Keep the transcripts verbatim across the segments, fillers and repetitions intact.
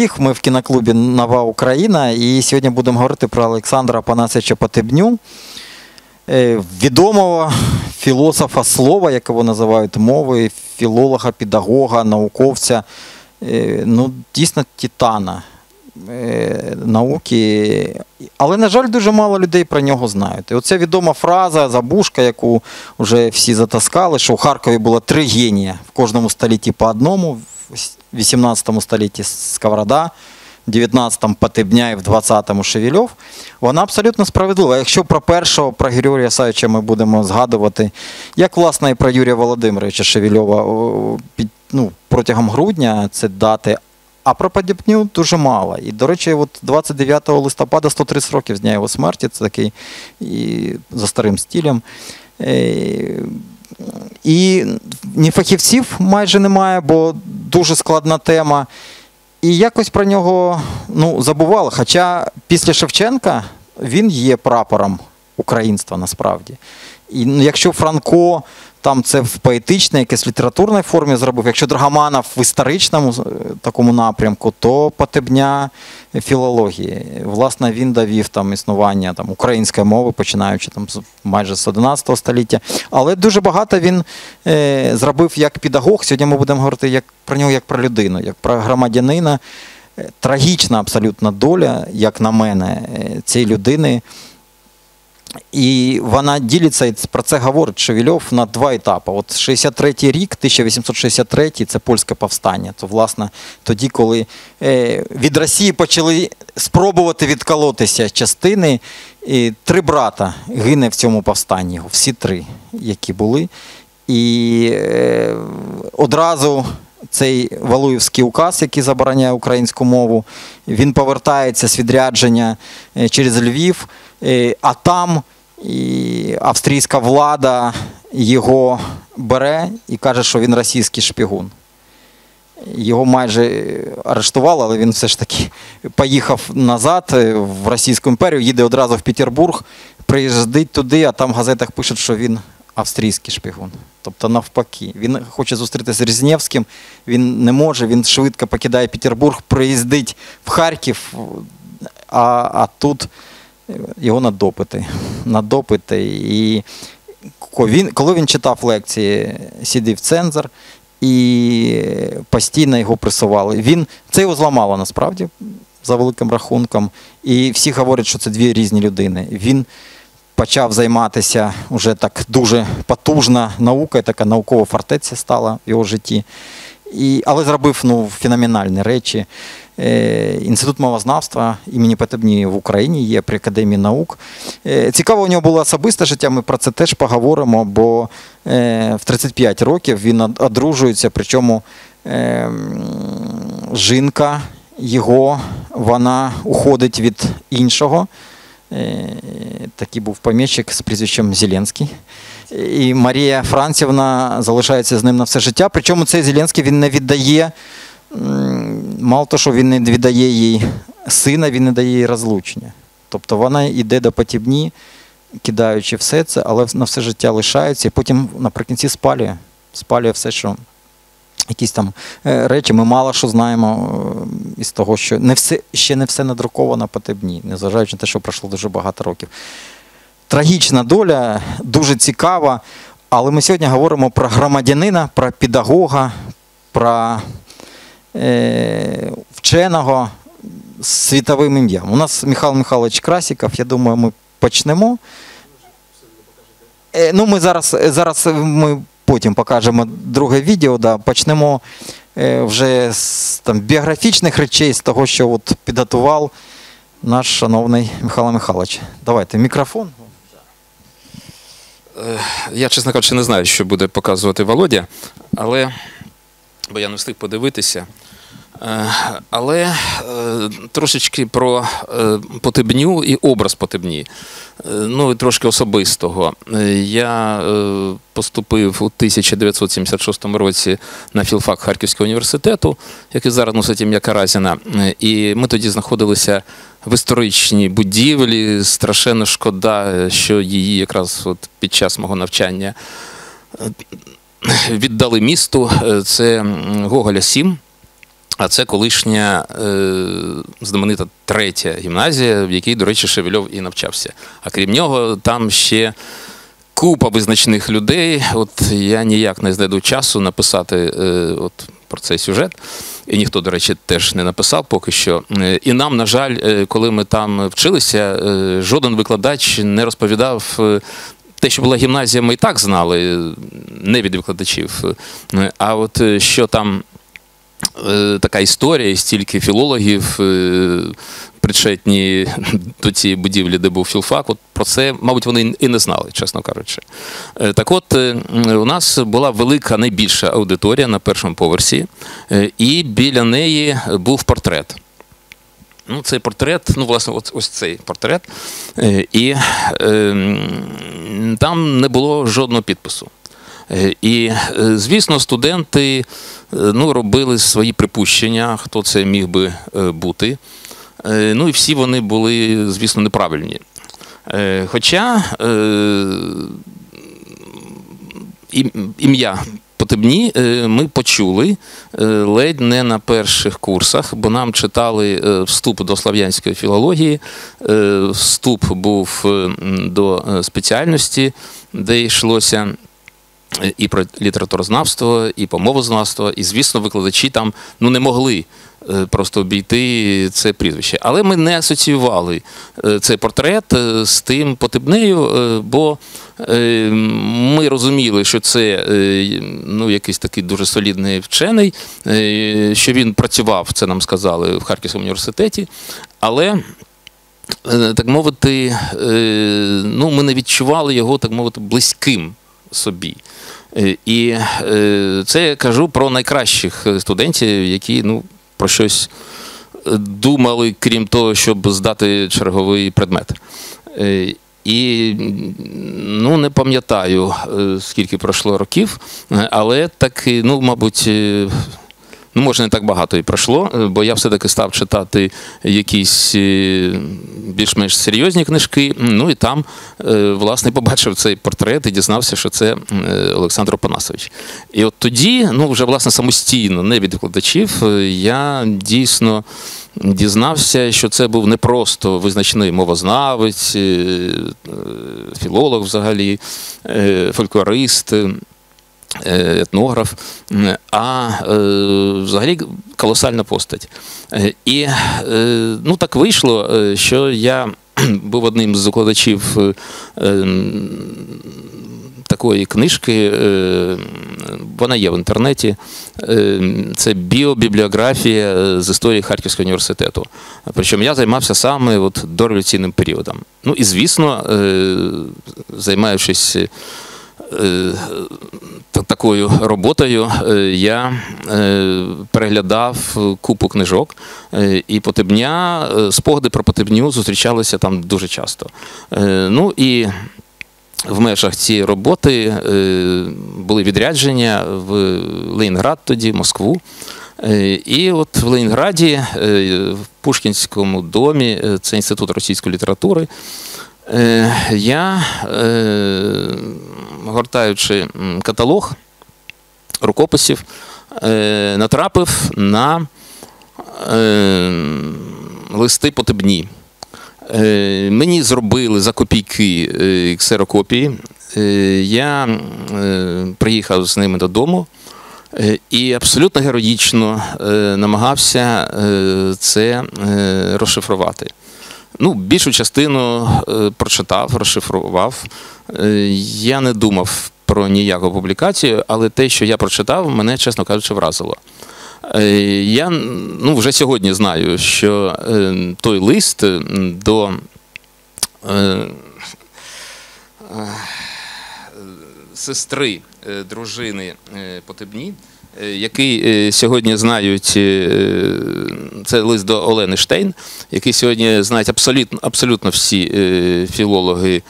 всіх. Ми в кіноклубі «Нова Україна» і сьогодні будемо говорити про Олександра Панасовича Потебню, відомого філософа слова, якого називають мовою, філолога, педагога, науковця, ну, дійсно титана науки. Але, на жаль, дуже мало людей про нього знають. І оця відома фраза, забушка, яку вже всі затаскали, що у Харкові було три генія в кожному столітті по одному. В вісімнадцятому столітті Сковорода, в дев'ятнадцятому Потебня і в двадцятому Шевельов. Вона абсолютно справедлива. Якщо про першого, про Григорія Савича ми будемо згадувати, як, власне, і про Юрія Володимировича Шевельова ну, протягом грудня, це дати, а про Потебню дуже мало. І, до речі, от двадцять дев'ятого листопада сто тридцять років з дня його смерті, це такий і за старим стилем. І ні фахівців майже немає, бо дуже складна тема. І якось про нього ну, забували. Хоча після Шевченка він є прапором українства насправді. І ну, якщо Франко там це в поетичній, якесь літературній формі зробив, якщо Драгоманов в історичному такому напрямку, то Потебня філології. Власне, він довів там існування там, української мови, починаючи там, майже з одинадцятого століття. Але дуже багато він е, зробив як педагог. Сьогодні ми будемо говорити як, про нього як про людину, як про громадянина. Трагічна абсолютно доля, як на мене, цієї людини. І вона ділиться, і про це говорить Шевельов, на два етапи. От шістдесят третій рік, тисяча вісімсот шістдесят третій, це польське повстання. То, власне, тоді, коли від Росії почали спробувати відколотися частини, і три брата гине в цьому повстанні, всі три, які були. І одразу цей Валуєвський указ, який забороняє українську мову, він повертається з відрядження через Львів, а там і австрійська влада його бере і каже, що він російський шпигун. Його майже арештували, але він все ж таки поїхав назад в Російську імперію, їде одразу в Петербург, приїздить туди, а там в газетах пишуть, що він австрійський шпигун. Тобто навпаки. Він хоче зустрітися з Рєзневським, він не може, він швидко покидає Петербург, приїздить в Харків, а, а тут його надопити. надопити. І він, коли він читав лекції, сидів цензор і постійно його пресували. Він, це його зламало насправді, за великим рахунком. І всі говорять, що це дві різні людини. Він почав займатися вже так дуже потужна наукою, така наукова фортеця стала в його житті. І, але зробив ну, феноменальні речі. Е, Інститут мовознавства імені Потебні в Україні є при Академії наук. Е, цікаво у нього було особисте життя, ми про це теж поговоримо, бо е, в тридцять п'ять років він одружується, причому е, жінка його, вона уходить від іншого. Такий був помічник з прізвищем Зеленський. І Марія Францівна залишається з ним на все життя. Причому цей Зеленський він не віддає, мало того, що він не віддає їй сина, він не дає їй розлучення. Тобто вона йде до Потебні, кидаючи все це, але на все життя лишається. І потім наприкінці спалює, спалює все, що якісь там речі, ми мало що знаємо із того, що не все, ще не все надруковано Потебні, незважаючи на те, що пройшло дуже багато років. Трагічна доля, дуже цікава, але ми сьогодні говоримо про громадянина, про педагога, про е, вченого з світовим ім'ям. У нас Михайло Михайлович Красиков, я думаю, ми почнемо. Е, ну, ми зараз, зараз ми... Потім покажемо друге відео, да, почнемо е, вже з там, біографічних речей, з того, що от, підготував наш шановний Михайло Михайлович. Давайте, мікрофон. Я, чесно кажучи, не знаю, що буде показувати Володя, але, бо я не встиг подивитися. Але трошечки про Потебню і образ Потебні, ну і трошки особистого. Я поступив у тисяча дев'ятсот сімдесят шостому році на філфак Харківського університету, який зараз носить ім'я Каразіна, і ми тоді знаходилися в історичній будівлі, страшенно шкода, що її якраз от під час мого навчання віддали місту, це Гоголя сім. А це колишня е, знаменита третя гімназія, в якій, до речі, Шевельов і навчався. А крім нього, там ще купа визначних людей. От я ніяк не знайду часу написати е, от, про цей сюжет. І ніхто, до речі, теж не написав поки що. І нам, на жаль, коли ми там вчилися, жоден викладач не розповідав. Те, що була гімназія, ми і так знали, не від викладачів. А от що там така історія, стільки філологів, причетні до цієї будівлі, де був філфак, от про це, мабуть, вони і не знали, чесно кажучи. Так от, у нас була велика, найбільша аудиторія на першому поверсі, і біля неї був портрет. Ну, цей портрет, ну, власне, ось, ось цей портрет. І е, там не було жодного підпису. І, звісно, студенти, ну, робили свої припущення, хто це міг би бути. Ну, і всі вони були, звісно, неправильні. Хоча е, ім'я Потебні ми почули ледь не на перших курсах, бо нам читали вступ до слов'янської філології, вступ був до спеціальності, де йшлося і про літературознавство, і про мовознавство, і, звісно, викладачі там ну, не могли просто обійти це прізвище. Але ми не асоціювали цей портрет з тим Потебнею, бо ми розуміли, що це ну, якийсь такий дуже солідний вчений, що він працював, це нам сказали, в Харківському університеті, але, так мовити, ну, ми не відчували його, так мовити, близьким собі. І це я кажу про найкращих студентів, які, ну, про щось думали, крім того, щоб здати черговий предмет. І, ну, не пам'ятаю, скільки пройшло років, але так, ну, мабуть, ну, може, не так багато і пройшло, бо я все-таки став читати якісь більш-менш серйозні книжки, ну, і там, власне, побачив цей портрет і дізнався, що це Олександр Панасович. І от тоді, ну, вже, власне, самостійно, не від викладачів, я дійсно дізнався, що це був не просто визначний мовознавець, філолог взагалі, фольклорист, етнограф, а взагалі колосальна постать. І ну, так вийшло, що я був одним з укладачів такої книжки, вона є в інтернеті, це біобібліографія з історії Харківського університету. Причому я займався саме от дореволюційним періодом. Ну і, звісно, займаючись такою роботою, я переглядав купу книжок, і Потебня, спогади про Потебню зустрічалися там дуже часто. Ну і в межах цієї роботи були відрядження в Ленінград тоді, Москву. І от в Ленінграді, в Пушкінському домі, це Інститут російської літератури, я, гортаючи каталог рукописів, натрапив на листи Потебні. Мені зробили за копійки ксерокопії. Я приїхав з ними додому і абсолютно героїчно намагався це розшифрувати. Ну, більшу частину прочитав, розшифрував. Я не думав про ніяку публікацію, але те, що я прочитав, мене, чесно кажучи, вразило. Я ну, вже сьогодні знаю, що той лист до сестри, дружини Потебні, який сьогодні знають, це лист до Олени Штейн, який сьогодні знають абсолютно, абсолютно всі філологи,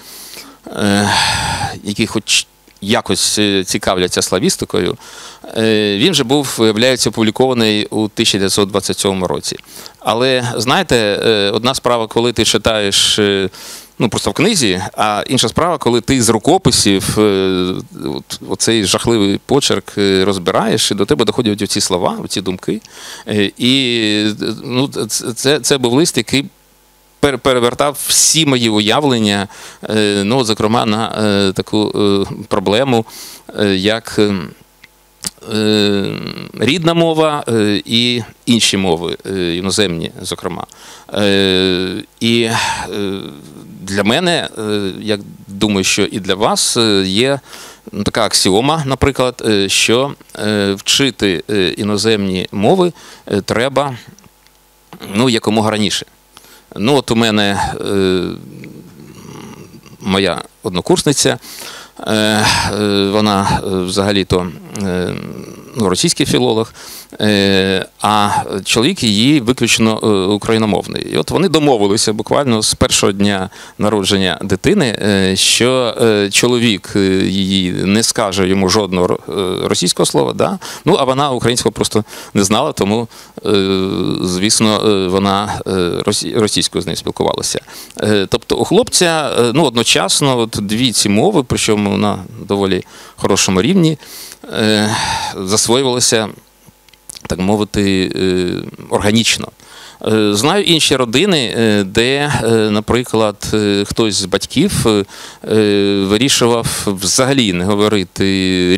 які хоч якось цікавляться славістикою, він же був, виявляється, опублікований у тисяча дев'ятсот двадцять сьомому році. Але, знаєте, одна справа, коли ти читаєш ну, просто в книзі. А інша справа, коли ти з рукописів от, оцей жахливий почерк розбираєш, і до тебе доходять ці слова, ці думки. І ну, це, це був лист, який перевертав всі мої уявлення, ну, зокрема, на таку проблему, як рідна мова і інші мови, іноземні, зокрема. І для мене, я думаю, що і для вас є така аксіома, наприклад, що вчити іноземні мови треба, ну, якомога раніше. Ну, от у мене е, моя однокурсниця, е, е, вона взагалі-то е, ну, російський філолог, е, а чоловік її виключно е, україномовний. І от вони домовилися буквально з першого дня народження дитини, е, що е, чоловік її не скаже йому жодного російського слова, да? Ну, а вона українського просто не знала, тому, звісно, вона російською з нею спілкувалася. Тобто у хлопця, ну, одночасно от дві ці мови, причому на доволі хорошому рівні, засвоювалися, так мовити, органічно. Знаю інші родини, де, наприклад, хтось з батьків вирішував взагалі не говорити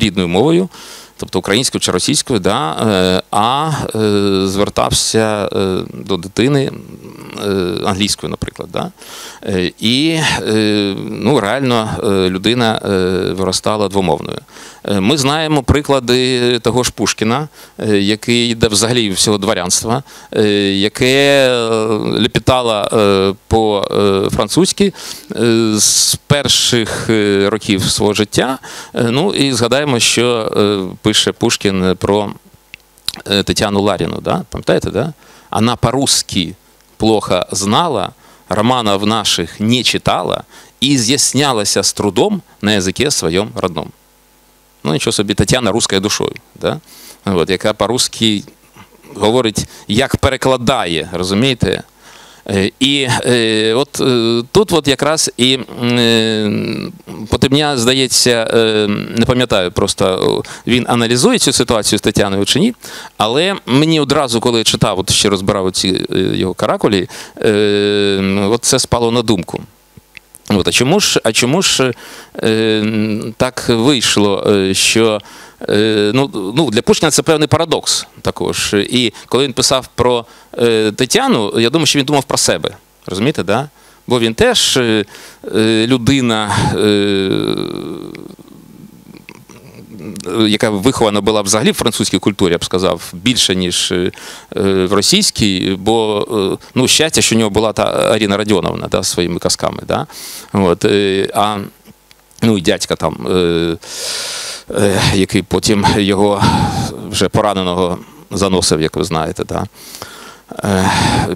рідною мовою, тобто українською чи російською, да, а звертався до дитини англійською, наприклад. Да. І ну, реально людина виростала двомовною. Ми знаємо приклади того ж Пушкіна, який йде взагалі всього дворянства, яке лепітало по-французьки з перших років свого життя. Ну і згадаємо, що пише Пушкін про Татьяну Ларину. Да? Пам'ятаєте, да? Она по-русски плохо знала, романов наших не читала и изъяснялася с трудом на языке своем родном. Ну, нічого собі, Тетяна русскою душою, да? От, яка по-русски говорить, як перекладає, розумієте? І от тут от якраз і Потебня, здається, не пам'ятаю просто, він аналізує цю ситуацію з Тетяною чи ні, але мені одразу, коли я читав, от ще розбирав ці його каракулі, от це спало на думку. От, а чому ж, а чому ж е, так вийшло, що е, ну, ну, для Пушкіна це певний парадокс також. І коли він писав про е, Тетяну, я думаю, що він думав про себе. Розумієте, да? Бо він теж е, людина, е, яка вихована була взагалі в французькій культурі, я б сказав, більше, ніж в російській, бо, ну, щастя, що в нього була та Аріна Радіоновна, да, своїми казками, да? От, а, ну, і дядька там, який потім його вже пораненого заносив, як ви знаєте, да?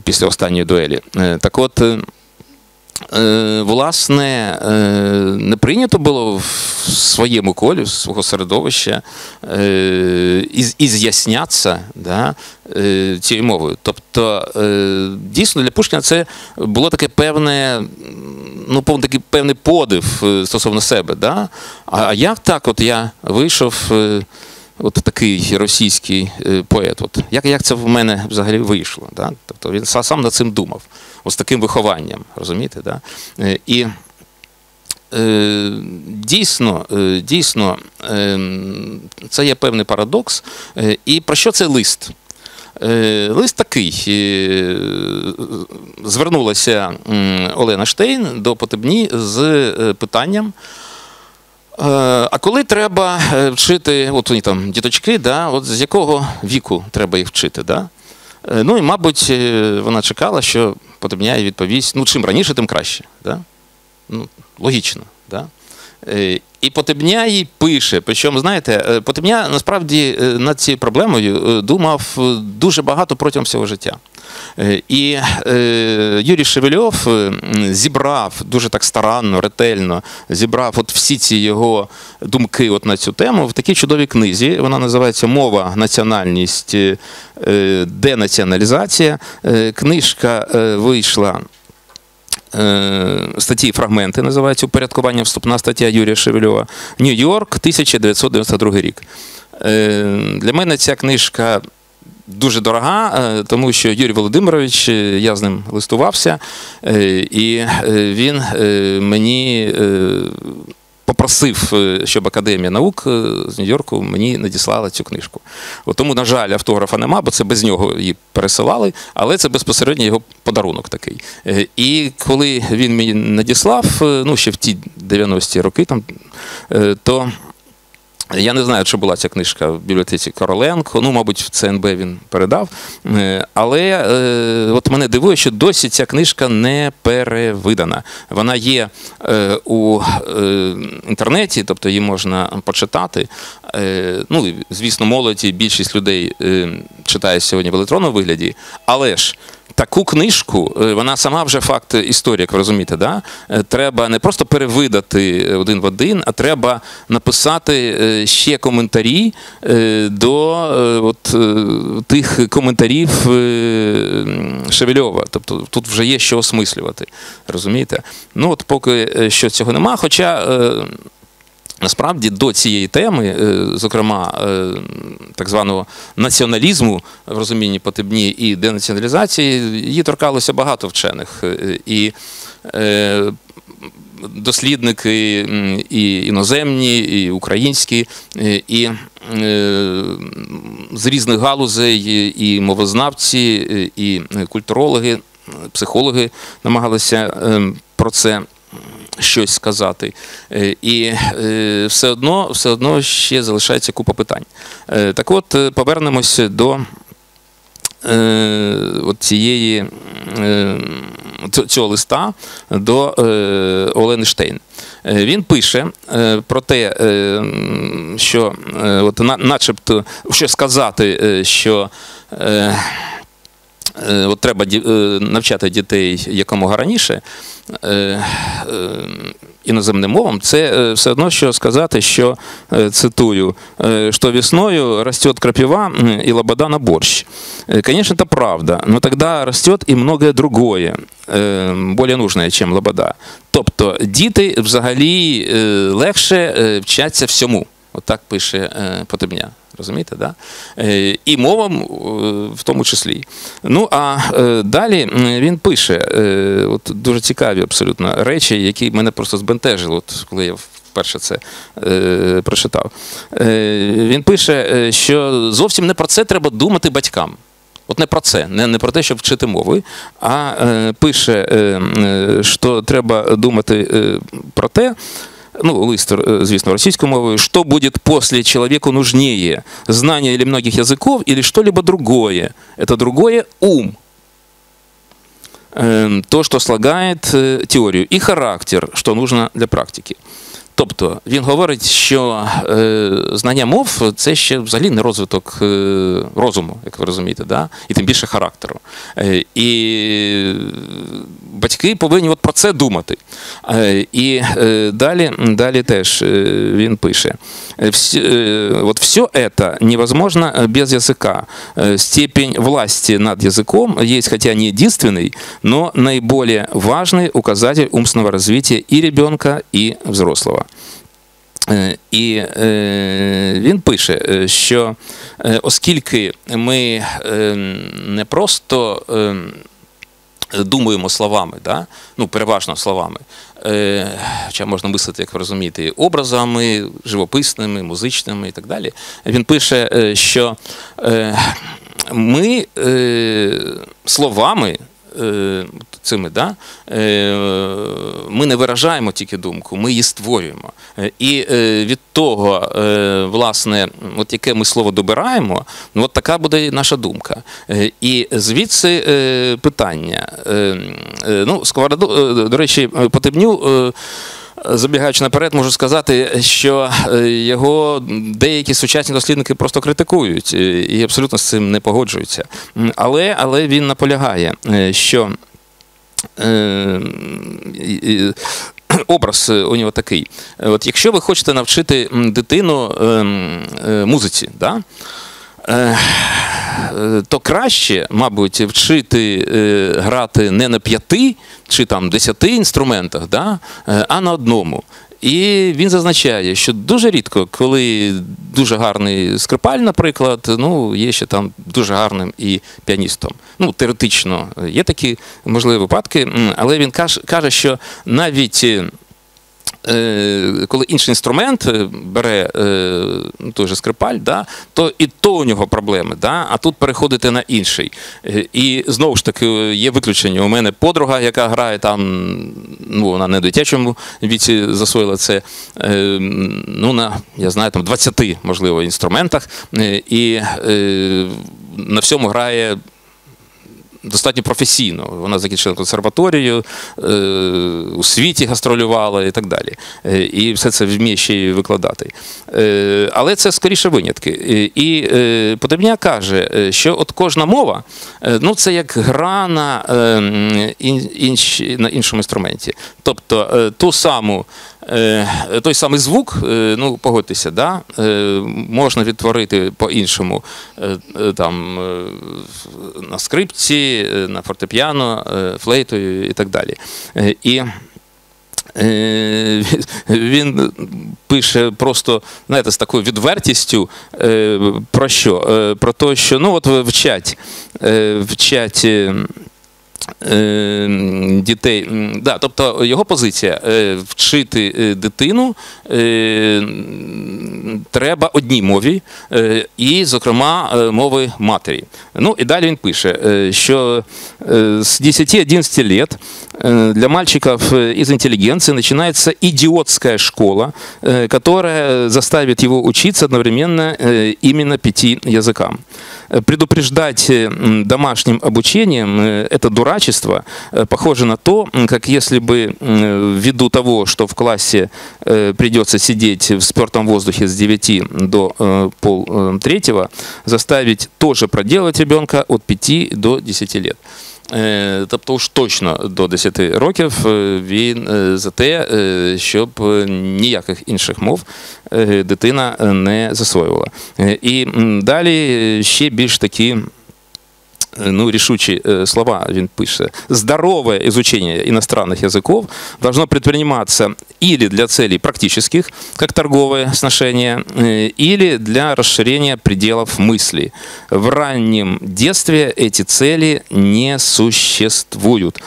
Після останньої дуелі. Так от, власне, не прийнято було в своєму колі, в свого середовища із'яснятися, да, цією мовою. Тобто, дійсно, для Пушкіна це було таке певне, ну, такий певний подив стосовно себе. Да? А як так от я вийшов, от такий російський поет, от, як, як це в мене взагалі вийшло? Да? Тобто він сам над цим думав. Ось таким вихованням, розумієте, да? І е, дійсно, е, дійсно, е, це є певний парадокс. Е, і про що цей лист? Е, лист такий. Е, звернулася Олена Штейн до Потебні з питанням, е, а коли треба вчити, от вони там діточки, да? От з якого віку треба їх вчити, да? Ну і, мабуть, вона чекала, що Потебня відповість, ну, чим раніше, тим краще. Да? Ну, логічно. Да? І Потебня їй пише, причому, знаєте, Потебня, насправді, над цією проблемою думав дуже багато протягом всього життя. І Юрій Шевельов зібрав, дуже так старанно, ретельно, зібрав от всі ці його думки от на цю тему в такій чудовій книзі, вона називається «Мова, національність, денаціоналізація». Книжка вийшла статті «Фрагменти» називається «Упорядкування вступна стаття Юрія Шевельова». Нью-Йорк, тисяча дев'ятсот дев'яносто другий рік. Для мене ця книжка дуже дорога, тому що Юрій Володимирович, я з ним листувався, і він мені попросив, щоб Академія наук з Нью-Йорку мені надіслала цю книжку. Тому, на жаль, автографа нема, бо це без нього її пересилали, але це безпосередньо його подарунок такий. І коли він мені надіслав, ну ще в ті дев'яності роки, там, то... Я не знаю, чи була ця книжка в бібліотеці Короленко, ну, мабуть, в ЦНБ він передав, але от мене дивує, що досі ця книжка не перевидана. Вона є у інтернеті, тобто її можна почитати. Ну, звісно, молоді, більшість людей читає сьогодні в електронному вигляді, але ж таку книжку, вона сама вже факт історик, ви розумієте, да? Треба не просто перевидати один в один, а треба написати ще коментарі до от, тих коментарів Шевельова. Тобто тут вже є що осмислювати, розумієте? Ну от поки що цього нема, хоча... Насправді, до цієї теми, зокрема, так званого націоналізму в розумінні Потебні і денаціоналізації, її торкалося багато вчених. І дослідники і іноземні, і українські, і з різних галузей, і мовознавці, і культурологи, психологи намагалися про це щось сказати, і все одно, все одно ще залишається купа питань. Так от, повернемось до от цієї, цього листа до Олени Штейн. Він пише про те, що от, начебто, що сказати, що от треба навчати дітей якомога раніше іноземним мовам, це все одно, що сказати, що, цитую, «что весною растет крапива и лобода на борщ». Конечно, это правда, но тогда растет и многое другое, более нужное, чем лобода. Тобто діти взагалі легше вчаться всьому. Отак пише Потебня. Розумієте, да? І мовам в тому числі. Ну, а далі він пише от дуже цікаві абсолютно речі, які мене просто збентежили, от коли я вперше це прочитав. Він пише, що зовсім не про це треба думати батькам. От не про це, не про те, щоб вчити мови, а пише, що треба думати про те, ну, лист, звісно, російською мовою, «что будет после человеку нужнее, знание или многих языков, или что-либо другое. Это другое – ум, то, что слагает теорию, и характер, что нужно для практики». Тобто, він говорить, що знання мов – це ще взагалі не розвиток розуму, як ви розумієте, да? І тим більше характеру. І батьки повинні от про це думати. І далі, далі теж він пише. От все це невозможно без язика. Степень власти над язиком є, хоча не єдиний, но найбільш важний указатель умственного розвитку і ребенка, і взрослого. І він пише, що оскільки ми не просто думаємо словами, да? Ну, переважно словами, хоча можна мислити, як ви розумієте, образами, живописними, музичними і так далі, він пише, що ми словами, цими, да? Ми не виражаємо тільки думку, ми її створюємо. І від того, власне, от яке ми слово добираємо, ну, от така буде наша думка. І звідси питання. Ну, Сковороду, до речі, Потебню, забігаючи наперед, можу сказати, що його деякі сучасні дослідники просто критикують і абсолютно з цим не погоджуються. Але, але він наполягає, що образ у нього такий. От якщо ви хочете навчити дитину музиці, да? то краще, мабуть, вчити грати не на п'яти чи там десяти інструментах, да, а на одному. І він зазначає, що дуже рідко, коли дуже гарний скрипаль, наприклад, ну, є ще там дуже гарним і піаністом. Ну, теоретично є такі можливі випадки, але він каже, що навіть коли інший інструмент бере той же скрипаль, да, то і то у нього проблеми, да, а тут переходити на інший. І знову ж таки є виключення. У мене подруга, яка грає там, ну, вона не в дитячому віці засвоїла це, ну, на, я знаю, там двадцяти, можливо, інструментах, і на всьому грає достатньо професійно. Вона закінчила консерваторію, у світі гастролювала і так далі. І все це вміє ще й викладати. Але це скоріше винятки. І Потебня каже, що от кожна мова, ну, це як гра на, інш, на іншому інструменті. Тобто ту саму, той самий звук, ну, погодьтеся, да, можна відтворити по-іншому там на скрипці, на фортепіано, флейтою і так далі. І він пише просто, знаєте, з такою відвертістю про що? Про те, що, ну, от вчать, вчать дітей. Да, тобто його позиція – вчити дитину треба одній мові, і, зокрема, мови матері. Ну, і далі він пише, що з десяти-одиннадцати лет для мальчиков из интеллигенции начинается идиотская школа, которая заставит его учиться одновременно именно пяти языкам. Предупреждать домашним обучением это дурачество похоже на то, как если бы ввиду того, что в классе придется сидеть в спёртом воздухе с девяти до полтретьего, заставить тоже проделать ребенка от пяти до десяти лет. Тобто уж точно до десяти років він за те, щоб ніяких інших мов дитина не засвоювала. І далі ще більш такі, ну, рішучі слова він пише. Здоровое изучение иностранных языков должно предприниматься или для целей практических, как торговые сношения, или для расширения пределов мысли. В раннем детстве эти цели не существуют.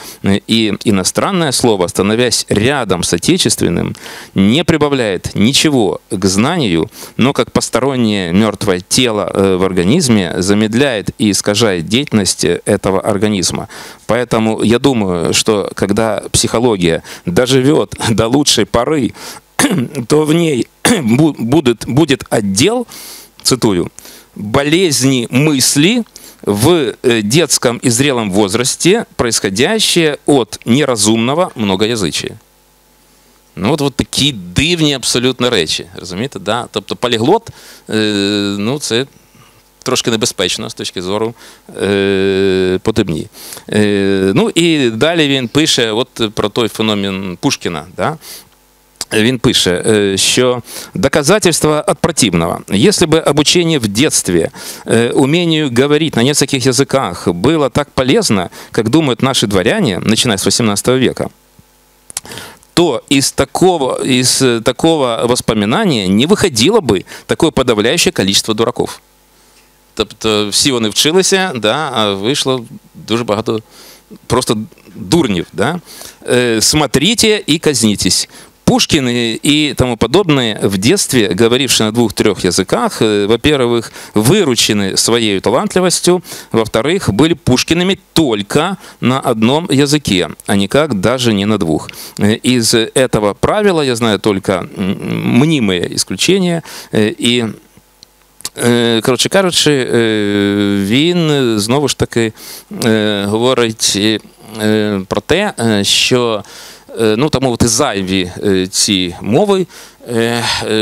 И иностранное слово, становясь рядом с отечественным, не прибавляет ничего к знанию, но как постороннее мертвое тело в организме замедляет и искажает деятельность этого организма. Поэтому я думаю, что когда психология доживет до лучшей поры, то в ней будет, будет отдел, цитую, «болезни мысли в детском и зрелом возрасте, происходящие от неразумного многоязычия». Ну, от, от такі дивні абсолютно речі, розумієте, да? Тобто поліглот, ну, це трошки небезпечно з точки зору е, Потебні. Е, ну і далі він пише от про той феномен Пушкіна. Да? Він пише, что доказательство от противного. Если бы обучение в детстве умению говорить на нескольких языках было так полезно, как думают наши дворяне, начиная с восемнадцатого века, то из такого, из такого воспоминания не выходило бы такое подавляющее количество дураков. Тобто всі вони вчилися, да, а вийшло дуже багато просто дурнів. Да? «Смотрите и казнитесь». Пушкин и тому подобное в детстве, говорившие на двух-трех языках, во-первых, выручены своей талантливостью, во-вторых, были Пушкиными только на одном языке, а никак даже не на двух. Из этого правила я знаю только мнимые исключения и... Коротше кажучи, він знову ж таки говорить про те, що, ну, так мовити, зайві ці мови,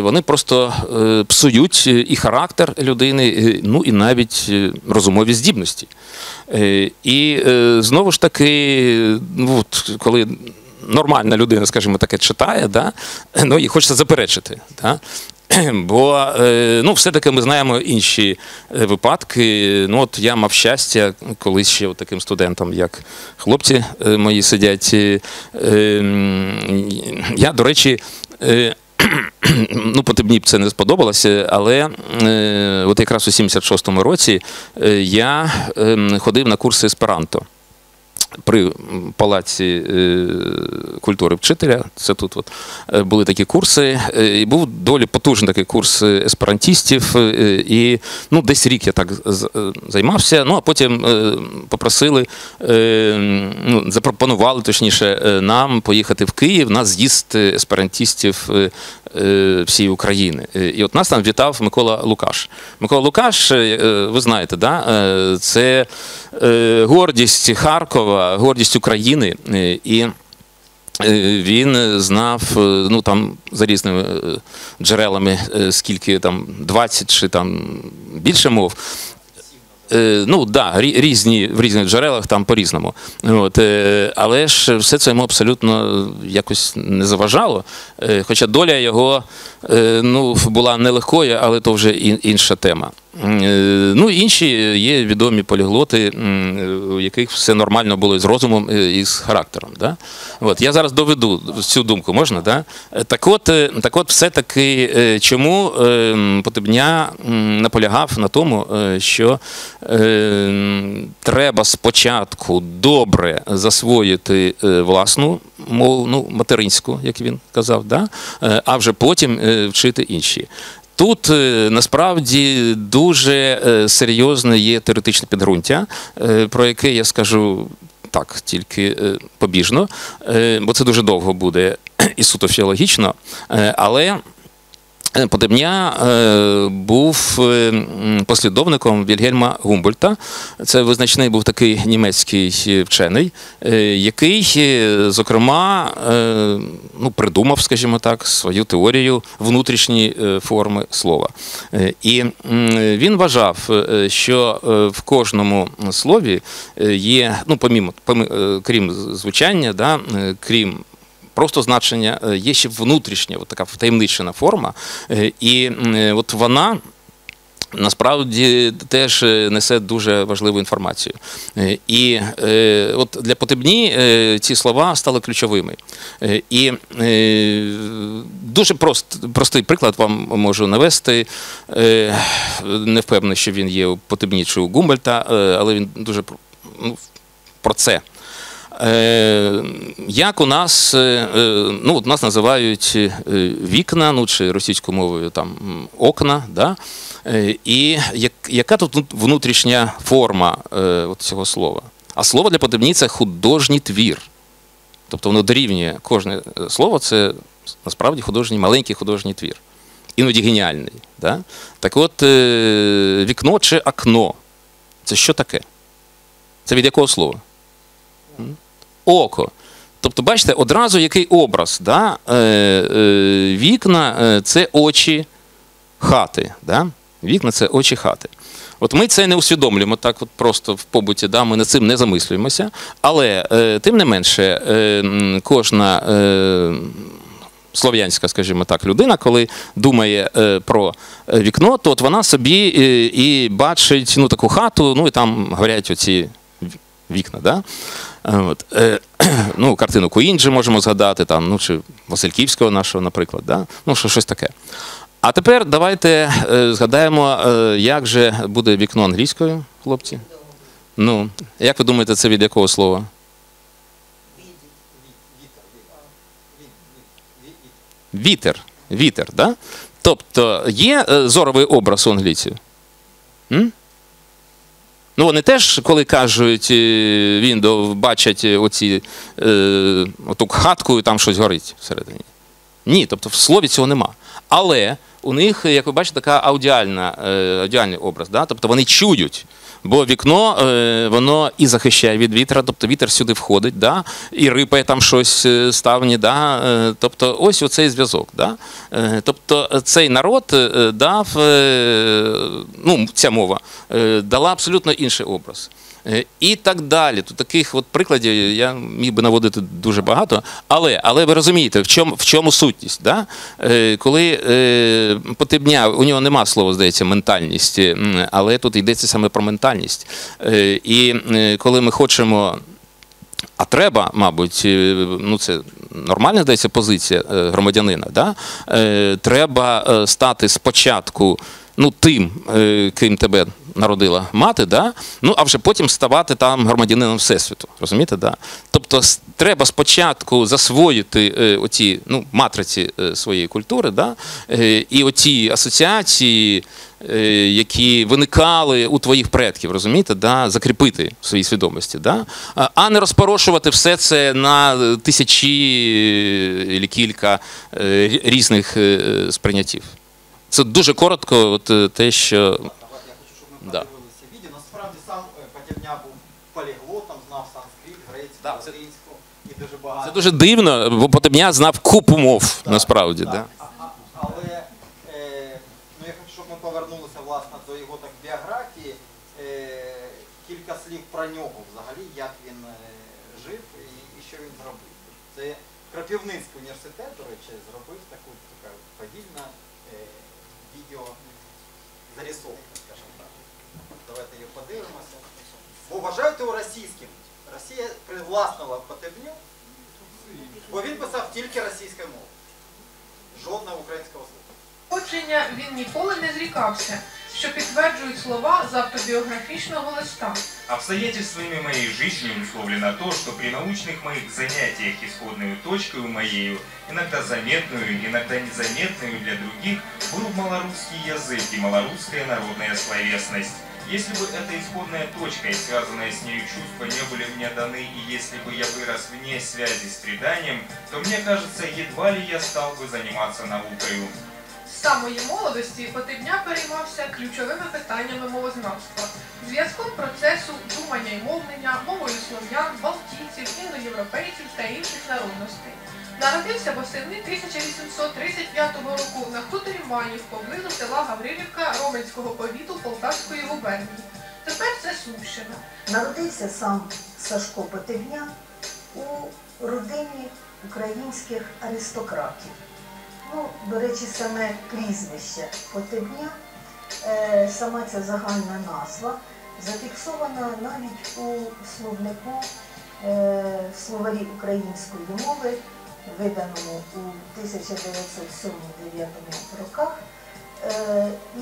вони просто псують і характер людини, ну і навіть розумові здібності. І знову ж таки, ну, от, коли нормальна людина, скажімо, таке читає, да, ну, і хочеться заперечити. Да? Бо, ну, все-таки ми знаємо інші випадки. Ну, от я мав щастя, колись ще таким студентом, як хлопці мої сидять. Я, до речі, ну, Потебні б це не сподобалося, але е, от якраз у сімдесят шостому році е, я е, ходив на курси есперанто при Палаці е, культури вчителя. Це тут от, е, були такі курси, е, і був доволі потужний такий курс есперантістів. Е, і ну, десь рік я так займався, ну, а потім е, попросили, е, ну, запропонували, точніше, нам поїхати в Київ на з'їзд есперантістів е, всієї України. І от нас там вітав Микола Лукаш. Микола Лукаш, ви знаєте, да? Це гордість Харкова, гордість України. І він знав, ну, там, за різними джерелами, скільки там, двадцять чи там більше мов. Ну, да, різні, в різних джерелах, там по-різному. Але ж все це йому абсолютно якось не заважало. Хоча доля його, ну, була нелегкою, але то вже інша тема. Ну, інші є відомі поліглоти, у яких все нормально було з розумом і з характером. Да? От, я зараз доведу цю думку, можна? Да? Так от, так от все-таки, чому Потебня наполягав на тому, що треба спочатку добре засвоїти власну мову, ну, материнську, як він казав, да? А вже потім вчити інші. Тут, насправді, дуже серйозне є теоретичне підґрунтя, про яке я скажу так, тільки побіжно, бо це дуже довго буде і суто філологічно, але Потебня був послідовником Вільгельма Гумбольдта. Це визначний був такий німецький вчений, який, зокрема, ну, придумав, скажімо так, свою теорію внутрішньої форми слова. І він вважав, що в кожному слові є, ну, помімо, помімо, крім звучання, да, крім просто значення, є ще внутрішня, от така таємнична форма, і от вона насправді теж несе дуже важливу інформацію. І от для Потебні ці слова стали ключовими. І дуже прост, простий приклад вам можу навести. Не впевнений, що він є у Потебні чи у Гумбольдта, але він дуже, ну, про це. Як у нас, ну, от нас називають вікна, ну, чи російською мовою там окна, да? І як, яка тут внутрішня форма от цього слова? А слово для Потебні – це художній твір. Тобто воно дорівнює, кожне слово – це насправді художній, маленький художній твір. Іноді геніальний. Да? Так от, вікно чи окно – це що таке? Це від якого слова? Око. Тобто, бачите, одразу який образ. Да? Е, е, вікна – це очі хати. Да? Вікна – це очі хати. От ми це не усвідомлюємо, так от просто в побуті, да? Ми над цим не замислюємося. Але, е, тим не менше, е, кожна е, слов'янська, скажімо так, людина, коли думає е, про вікно, то от вона собі е, і бачить, ну, таку хату, ну, і там горять оці вікна, да? От. Ну, картину Куінджі можемо згадати, там, ну, чи Васильківського нашого, наприклад, да? Ну, що, щось таке. А тепер давайте згадаємо, як же буде вікно англійською, хлопці. Ну, як ви думаєте, це від якого слова? Вітер. Вітер, да? Тобто, є зоровий образ у англійців? М? Ну, вони теж, коли кажуть, Windows, бачать оці, е, оту хатку, і там щось горить всередині. Ні, тобто в слові цього нема. Але у них, як ви бачите, така аудіальна, е, аудіальний образ. Да? Тобто вони чують, бо вікно, е, воно і захищає від вітра, тобто вітер сюди входить, да? І рипає там щось ставні. Да? Е, тобто ось оцей зв'язок. Да? Е, тобто цей народ дав, е, ну, ця мова, е, дала абсолютно інший образ. і так далі. Тут таких от прикладів я міг би наводити дуже багато, але, але ви розумієте, в чому, в чому сутність, да? Коли е, Потебня, у нього нема слова, здається, ментальність, але тут йдеться саме про ментальність. Е, і коли ми хочемо, а треба, мабуть, ну це нормальна, здається, позиція громадянина, да? е, треба стати спочатку ну, тим, ким тебе народила мати, да? Ну, а вже потім ставати там громадянином Всесвіту, розумієте, да? Тобто треба спочатку засвоїти оті, ну, матриці своєї культури, да? І оті асоціації, які виникали у твоїх предків, розумієте, да? Закріпити в своїй свідомості, да? А не розпорошувати все це на тисячі чи кілька різних сприйняттів. Це дуже коротко, от те, що... Я хочу, щоб ми подивилися відео. Насправді сам Потебня був поліглотом, знав санскрит, грецьку, українську і дуже багато. Це дуже дивно, бо Потебня знав купу мов, насправді. Але я хочу, щоб ми повернулися, власне, до його біографії. Кілька слів про нього взагалі, як він жив і що він зробив. Це Крапівницький університет, до речі, зробив таку подільну відеозарисовку, скажімо так. Давайте її подивимося. Бо вважають його російським. Росія привласнила Потебню, бо він писав тільки російською мовою. Жодного українського слова. Отчення він ніколи не зрікався, що підтверджують слова з автобіографічного листа. Обстоятельствами моей жизни условлено то, что при научных моих занятиях исходную точкою моею, иногда заметную, иногда незаметную для других, был малорусский язык и малорусская народная словесность. Если бы эта исходная точка и связанные с нею чувства не были мне даны, и если бы я вырос вне связи с преданием, то мне кажется, едва ли я стал бы заниматься наукою. З самої молодості Потебня переймався ключовими питаннями мовознавства, зв'язком процесу думання і мовлення, мовою слов'ян, балтійців, інноєвропейців та інших народностей. Народився восени тисяча вісімсот тридцять п'ятого року на хуторі Манів поблизу села Гаврилівка Роменського повіту Полтавської губернії. Тепер це Сумщина. Народився сам Сашко Потебня у родині українських аристократів. Ну, до речі, саме прізвище Потебня, сама ця загальна назва, зафіксована навіть у словнику в словарі української мови, виданому у тисяча дев'ятсот сьомому — тисяча дев'ятсот дев'ятому роках,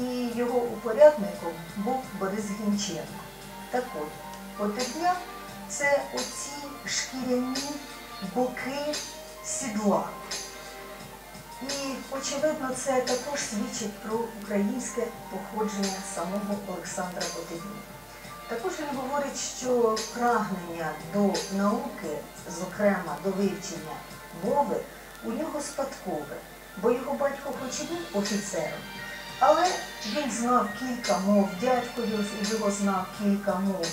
і його упорядником був Борис Грінченко. Так от, Потебня – це оці шкіряні боки сідла. І, очевидно, це також свідчить про українське походження самого Олександра Потебні. Також він говорить, що прагнення до науки, зокрема до вивчення мови, у нього спадкове, бо його батько хоч і був офіцером, але він знав кілька мов, дядько його знав кілька мов.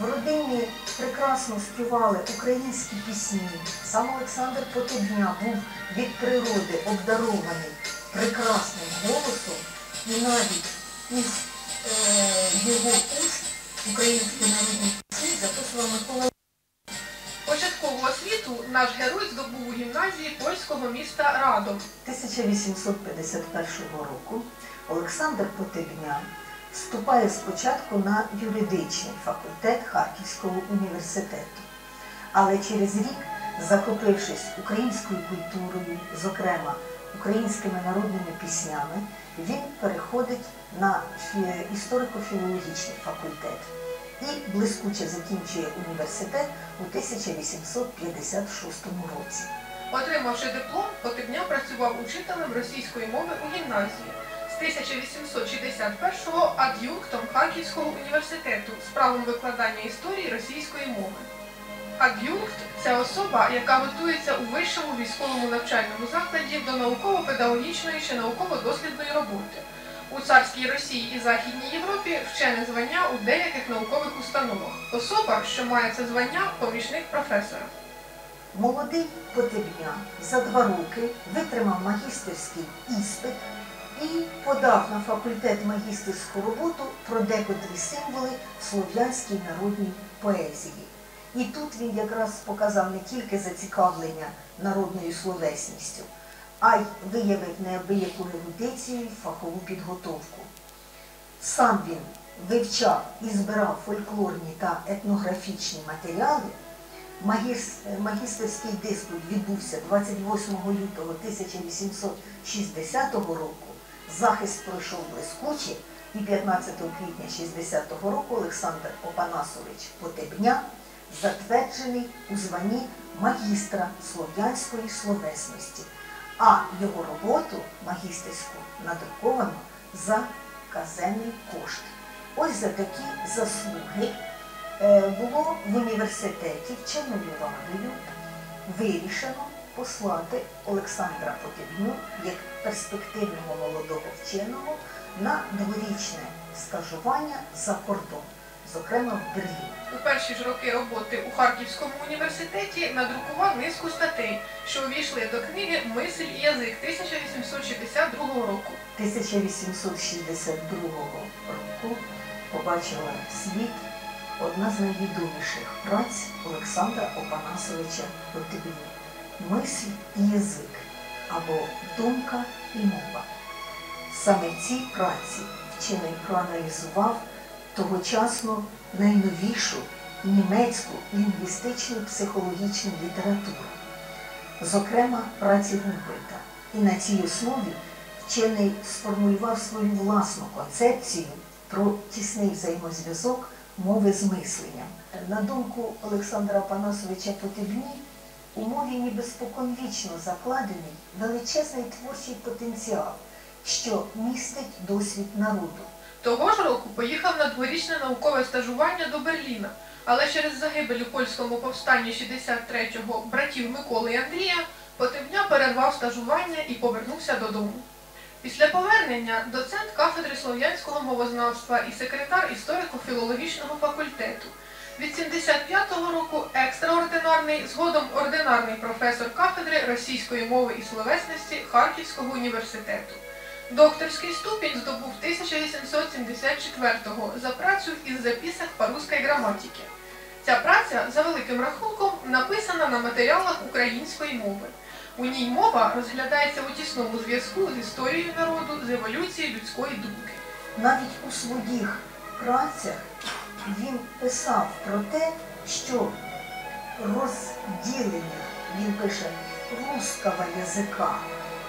В родині прекрасно співали українські пісні. Сам Олександр Потебня був від природи обдарований прекрасним голосом, і навіть із е, його уст українські народні пісні записував Микола Лукаш. Початкову освіту наш герой здобув у гімназії польського міста Радом. тисяча вісімсот п'ятдесят першого року Олександр Потебня вступає спочатку на юридичний факультет Харківського університету, але через рік, захопившись українською культурою, зокрема українськими народними піснями, він переходить на історико-філологічний факультет і блискуче закінчує університет у тисяча вісімсот п'ятдесят шостому році. Отримавши диплом, Потебня працював учителем російської мови у гімназії. тисяча вісімсот шістдесят першого ад'юнктом Харківського університету з правом викладання історії російської мови. Ад'юнкт – це особа, яка готується у вищому військовому навчальному закладі до науково-педагогічної чи науково-дослідної роботи. У царській Росії і Західній Європі вчене звання у деяких наукових установах. Особа, що має це звання помічник професора. Молодий Потебня за два роки витримав магістерський іспит і подав на факультет магістерську роботу про декотрі символи в слов'янській народній поезії. І тут він якраз показав не тільки зацікавлення народною словесністю, а й виявив неабияку ерудицію і фахову підготовку. Сам він вивчав і збирав фольклорні та етнографічні матеріали. Магістерський диспут відбувся двадцять восьмого лютого тисяча вісімсот шістдесятого року, захист пройшов блискуче і п'ятнадцятого квітня шістдесятого року Олександр Панасович Потебня затверджений у званні магістра слов'янської словесності, а його роботу магістерську надруковано за казенний кошт. Ось за такі заслуги було в університеті вченою владою вирішено послати Олександра Потебню як перспективного молодого вченого на дворічне стажування за кордон, зокрема в Берліні. У перші ж роки роботи у Харківському університеті надрукував низку статей, що увійшли до книги «Мисль і язик» тисяча вісімсот шістдесят другого року. тисяча вісімсот шістдесят другого року побачила світ одна з найвідоміших праць Олександра Панасовича Потебні «Мисль і язик» або «Думка і мова». Саме цій праці вчений проаналізував тогочасну найновішу німецьку лінгвістичну психологічну літературу, зокрема праці Гумбольдта. І на цій основі вчений сформулював свою власну концепцію про тісний взаємозв'язок мови з мисленням. На думку Олександра Панасовича Потебні, у мові ніби споконвічно закладений величезний творчий потенціал, що містить досвід народу. Того ж року поїхав на дворічне наукове стажування до Берліна, але через загибель у польському повстанні шістдесят третього братів Миколи і Андрія Потебня перервав стажування і повернувся додому. Після повернення доцент кафедри слов'янського мовознавства і секретар історико-філологічного факультету. Від сімдесят п'ятого року екстраординарний, згодом ординарний професор кафедри російської мови і словесності Харківського університету. Докторський ступінь здобув тисяча вісімсот сімдесят четвертого за працю із записок по русской граматике. Ця праця, за великим рахунком, написана на матеріалах української мови. У ній мова розглядається у тісному зв'язку з історією народу, з еволюцією людської думки. Навіть у своїх працях він писав про те, що розділення, він пише, русского язика,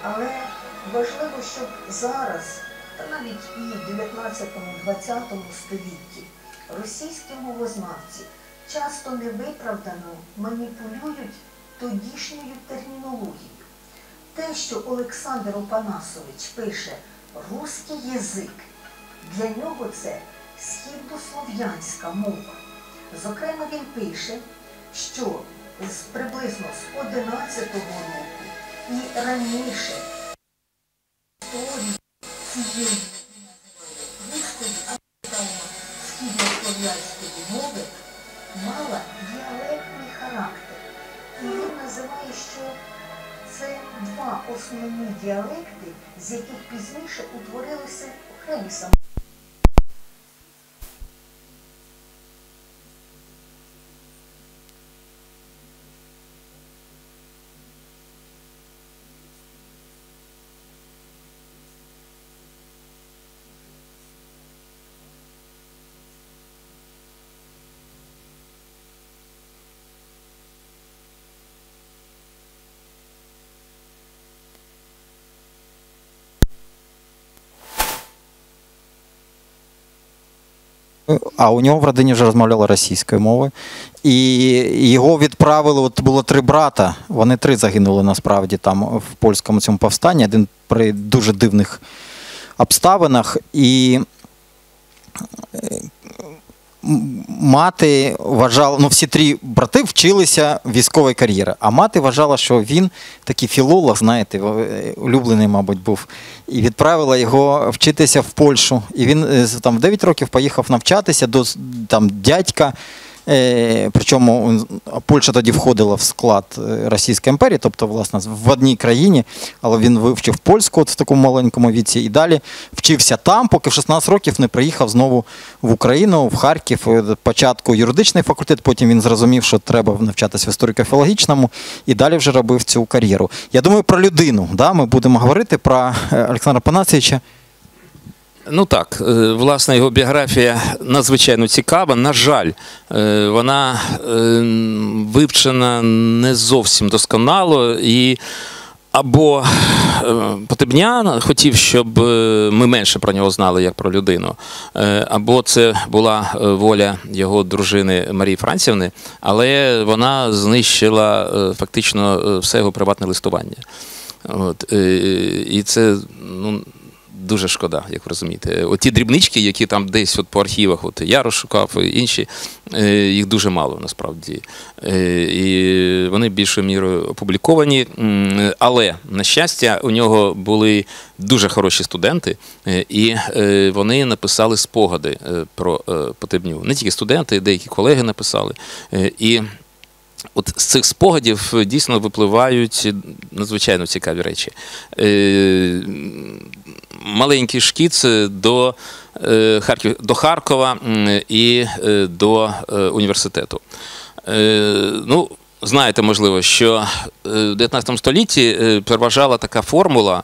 але важливо, щоб зараз, та навіть і в дев'ятнадцятому-двадцятому столітті, російські мовознавці часто невиправдано маніпулюють тодішньою термінологією. Те, що Олександр Панасович пише «русський язик», для нього це східнослов'янська мова. Зокрема, він пише, що приблизно з одинадцятого року і раніше історії цієї вискові аналітальної східнослов'янської мови мала діалектний характер. І він називає, що це два основні діалекти, з яких пізніше утворилися окремі самостійні. А у нього в родині вже розмовляли російською мовою. І його відправили, от було три брата, вони три загинули насправді там в польському цьому повстанні, один при дуже дивних обставинах. І мати вважала, ну всі три брати вчилися військової кар'єри, а мати вважала, що він такий філолог, знаєте, улюблений, мабуть, був, і відправила його вчитися в Польщу. І він там в дев'ять років поїхав навчатися до там дядька Причому Польща тоді входила в склад Російської імперії, тобто, власне, в одній країні, але він вивчив польську от в такому маленькому віці і далі вчився там, поки в шістнадцять років не приїхав знову в Україну, в Харків, початку юридичний факультет, потім він зрозумів, що треба навчатися в історико-філологічному і далі вже робив цю кар'єру. Я думаю, про людину, да? Ми будемо говорити про Олександра Панасовича. Ну так, власне, його біографія надзвичайно цікава. На жаль, вона вивчена не зовсім досконало. І або Потебня хотів, щоб ми менше про нього знали, як про людину, або це була воля його дружини Марії Францівни, але вона знищила фактично все його приватне листування. От. І це... ну, дуже шкода, як ви розумієте. От ті дрібнички, які там десь от по архівах, от я розшукав, інші, їх дуже мало насправді. І вони більшою мірою опубліковані. Але, на щастя, у нього були дуже хороші студенти, і вони написали спогади про Потебню. Не тільки студенти, деякі колеги написали. І от з цих спогадів дійсно випливають надзвичайно цікаві речі. Маленький шкіц до Харків, до Харкова і до університету. Ну, знаєте, можливо, що в дев'ятнадцятому столітті переважала така формула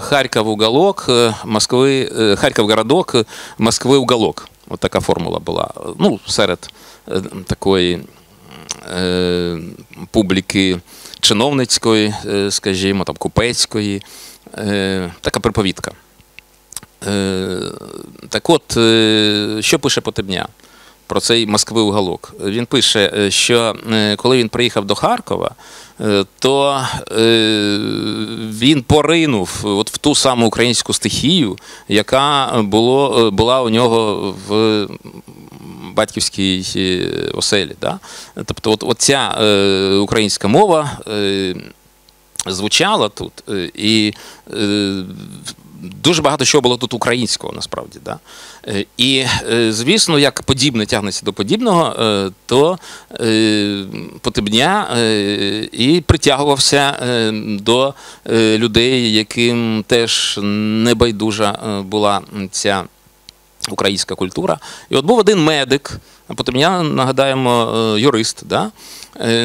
Харків уголок, Москви, Харків городок, Москви уголок. От така формула була. Ну, серед такої е, публіки чиновницької, е, скажімо, там, купецької, е, така приповідка. Е, так от, е, що пише Потебня про цей Москви уголок? Він пише, що е, коли він приїхав до Харкова, е, то е, він поринув от в ту саму українську стихію, яка було, була у нього в батьківській оселі. Да? Тобто от, от ця е, українська мова е, звучала тут, е, і е, дуже багато чого було тут українського, насправді. Да? Е, і, е, звісно, як подібне тягнеться до подібного, е, то е, Потебня е, і притягувався е, до е, людей, яким теж небайдужа е, була ця українська культура. І от був один медик, Потебня, нагадаємо, юрист. Да?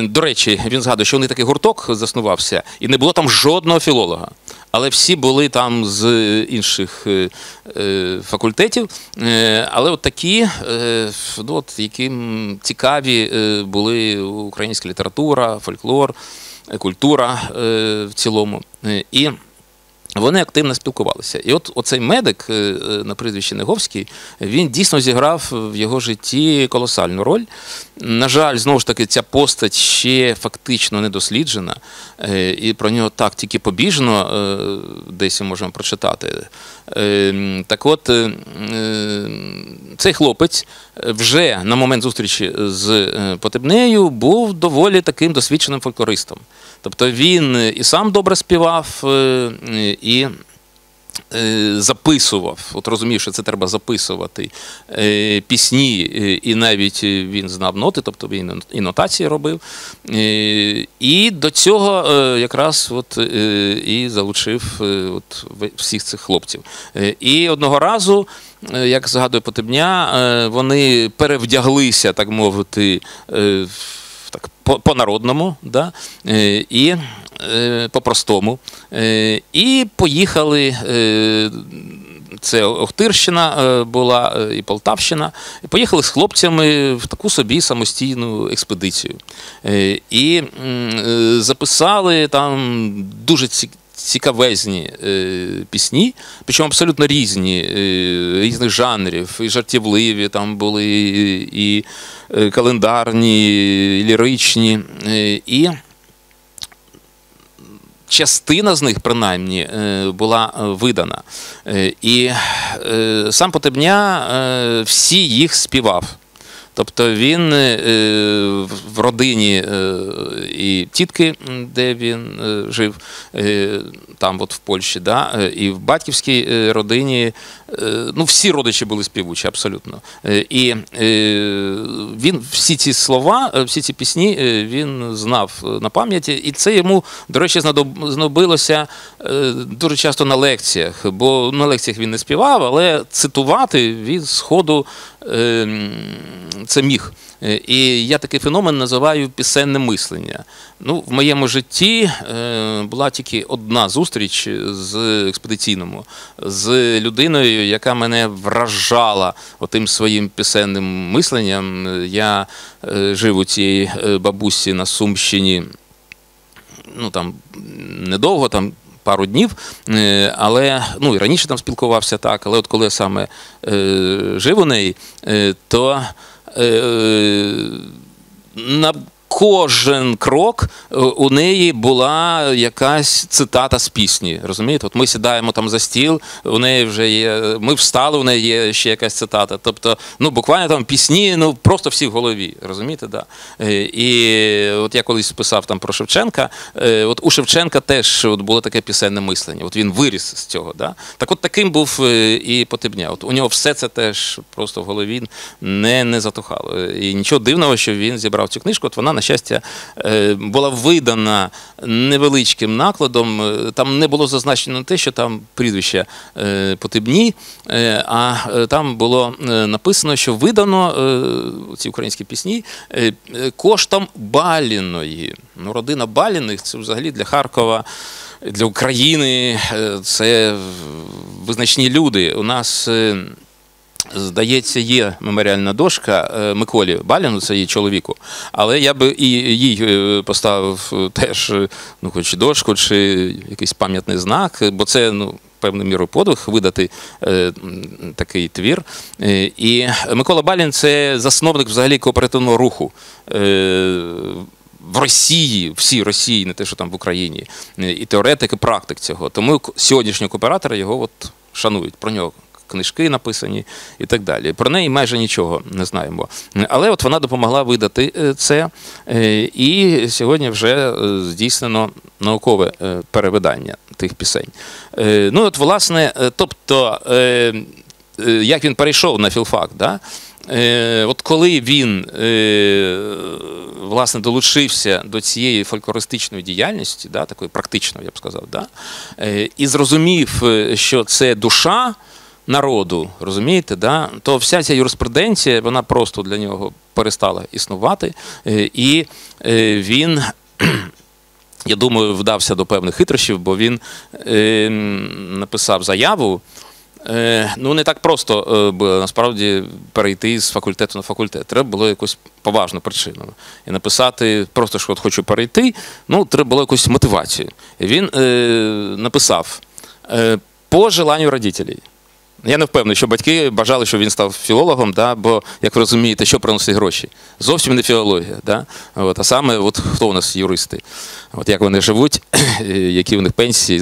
До речі, він згадує, що у них такий гурток заснувався, і не було там жодного філолога. Але всі були там з інших факультетів. Але от такі, от, які цікаві були українська література, фольклор, культура в цілому. І вони активно спілкувалися. І от оцей медик на прізвищі Неговський, він дійсно зіграв в його житті колосальну роль. На жаль, знову ж таки, ця постать ще фактично не досліджена, і про нього так тільки побіжно десь можемо прочитати. Так от, цей хлопець вже на момент зустрічі з Потебнею був доволі таким досвідченим фольклористом. Тобто він і сам добре співав, і записував, от розумів, що це треба записувати, пісні, і навіть він знав ноти, тобто він і нотації робив. І до цього якраз от і залучив от всіх цих хлопців. І одного разу, як згадує Потебня, вони перевдяглися, так мовити, в так, по-народному, да, і по-простому, і поїхали, це Охтирщина була і Полтавщина, і поїхали з хлопцями в таку собі самостійну експедицію. І записали там дуже цікавезні пісні, причому абсолютно різні, різних жанрів, і жартівливі там були, і календарні, і ліричні, і частина з них, принаймні, була видана. І сам Потебня всі їх співав. Тобто він в родині і тітки, де він жив, там от в Польщі, да? І в батьківській родині, ну всі родичі були співучі, абсолютно. І він всі ці слова, всі ці пісні він знав на пам'яті, і це йому, до речі, знадобилося дуже часто на лекціях, бо на лекціях він не співав, але цитувати він з ходу це міг. І я такий феномен називаю пісенне мислення. Ну, в моєму житті була тільки одна зустріч з експедиційному, з людиною, яка мене вражала отим своїм пісенним мисленням. Я жив у цій бабусі на Сумщині, ну, там, недовго, там, пару днів, але, ну, і раніше там спілкувався так, але от коли я саме жив у неї, то на кожен крок у неї була якась цитата з пісні, розумієте? От ми сідаємо там за стіл, у неї вже є, ми встали, у неї є ще якась цитата. Тобто, ну, буквально там пісні, ну, просто всі в голові, розумієте, да. І от я колись писав там про Шевченка, от у Шевченка теж от було таке пісенне мислення, от він виріс з цього, да. Так от таким був і Потебня, от у нього все це теж просто в голові не, не затухало. І нічого дивного, що він зібрав цю книжку, от вона, на щастя, була видана невеличким накладом. Там не було зазначено те, що там прізвище Потебні, а там було написано, що видано ці українські пісні коштом Баліної. Ну, родина Баліних – це взагалі для Харкова, для України, це визначні люди. У нас, здається, є меморіальна дошка Миколі Баліну, це її чоловіку, але я би і їй поставив теж, ну, хоч дошку, чи якийсь пам'ятний знак, бо це, ну, певну міру подвиг видати е, такий твір. Е, і Микола Балін – це засновник взагалі кооперативного руху. Е, В Росії, всій Росії, не те, що там в Україні, і теоретик, і практик цього. Тому сьогоднішнього кооператора його от шанують, про нього книжки написані і так далі. Про неї майже нічого не знаємо. Але от вона допомогла видати це, і сьогодні вже здійснено наукове перевидання тих пісень. Ну от, власне, тобто, як він перейшов на філфак, да? От коли він, власне, долучився до цієї фольклористичної діяльності, да, такої практичної, я б сказав, да, і зрозумів, що це душа народу, розумієте, да, то вся ця юриспруденція, вона просто для нього перестала існувати, і він, я думаю, вдався до певних хитрощів, бо він написав заяву. Ну, не так просто було, насправді, перейти з факультету на факультет. Треба було якось поважну причину. І написати просто, що от хочу перейти, ну, треба було якусь мотивацію. І він е, написав е, «по желанню родителей». Я не впевнений, що батьки бажали, щоб він став філологом, да? Бо, як ви розумієте, що приносить гроші? Зовсім не філологія. Да? От, а саме, от, хто у нас юристи? От, як вони живуть, які в них пенсії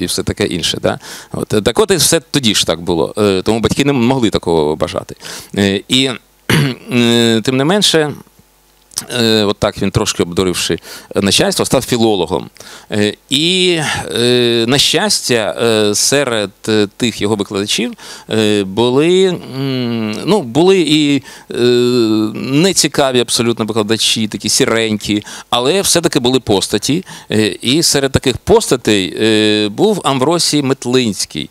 і все таке інше. Да? От, так от і все тоді ж так було. Тому батьки не могли такого бажати. І тим не менше, от так він, трошки обдуривши начальство, став філологом. І, на щастя, серед тих його викладачів були, ну, були і нецікаві абсолютно викладачі, такі сіренькі, але все-таки були постаті. І серед таких постатей був Амбросій Метлинський.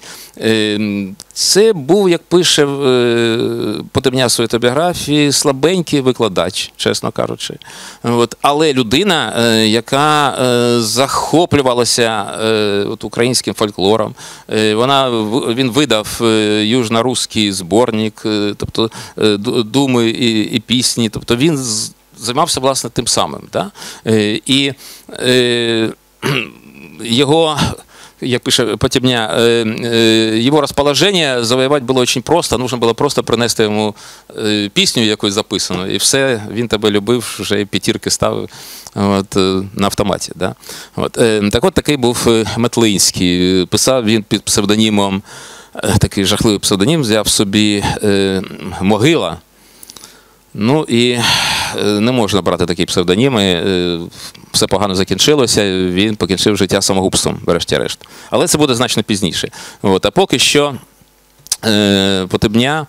Це був, як пише Потебня в своїй автобіографії, слабенький викладач, чесно кажучи. От. Але людина, яка захоплювалася от, українським фольклором, вона, він видав южно-русський зборник, тобто думи і, і пісні, тобто він займався, власне, тим самим. Да? І його... Як пише Потебня, його розположення завоювати було дуже просто, нужно було просто принести йому пісню якусь записану, і все, він тебе любив, вже і п'ятірки ставив от, на автоматі. Да? От. Так от такий був Метлинський, писав він під псевдонімом, такий жахливий псевдонім, взяв собі «Могила». Ну і не можна брати такі псевдоніми, все погано закінчилося, він покінчив життя самогубством, врешті-решт. Але це буде значно пізніше. От. А поки що Потебня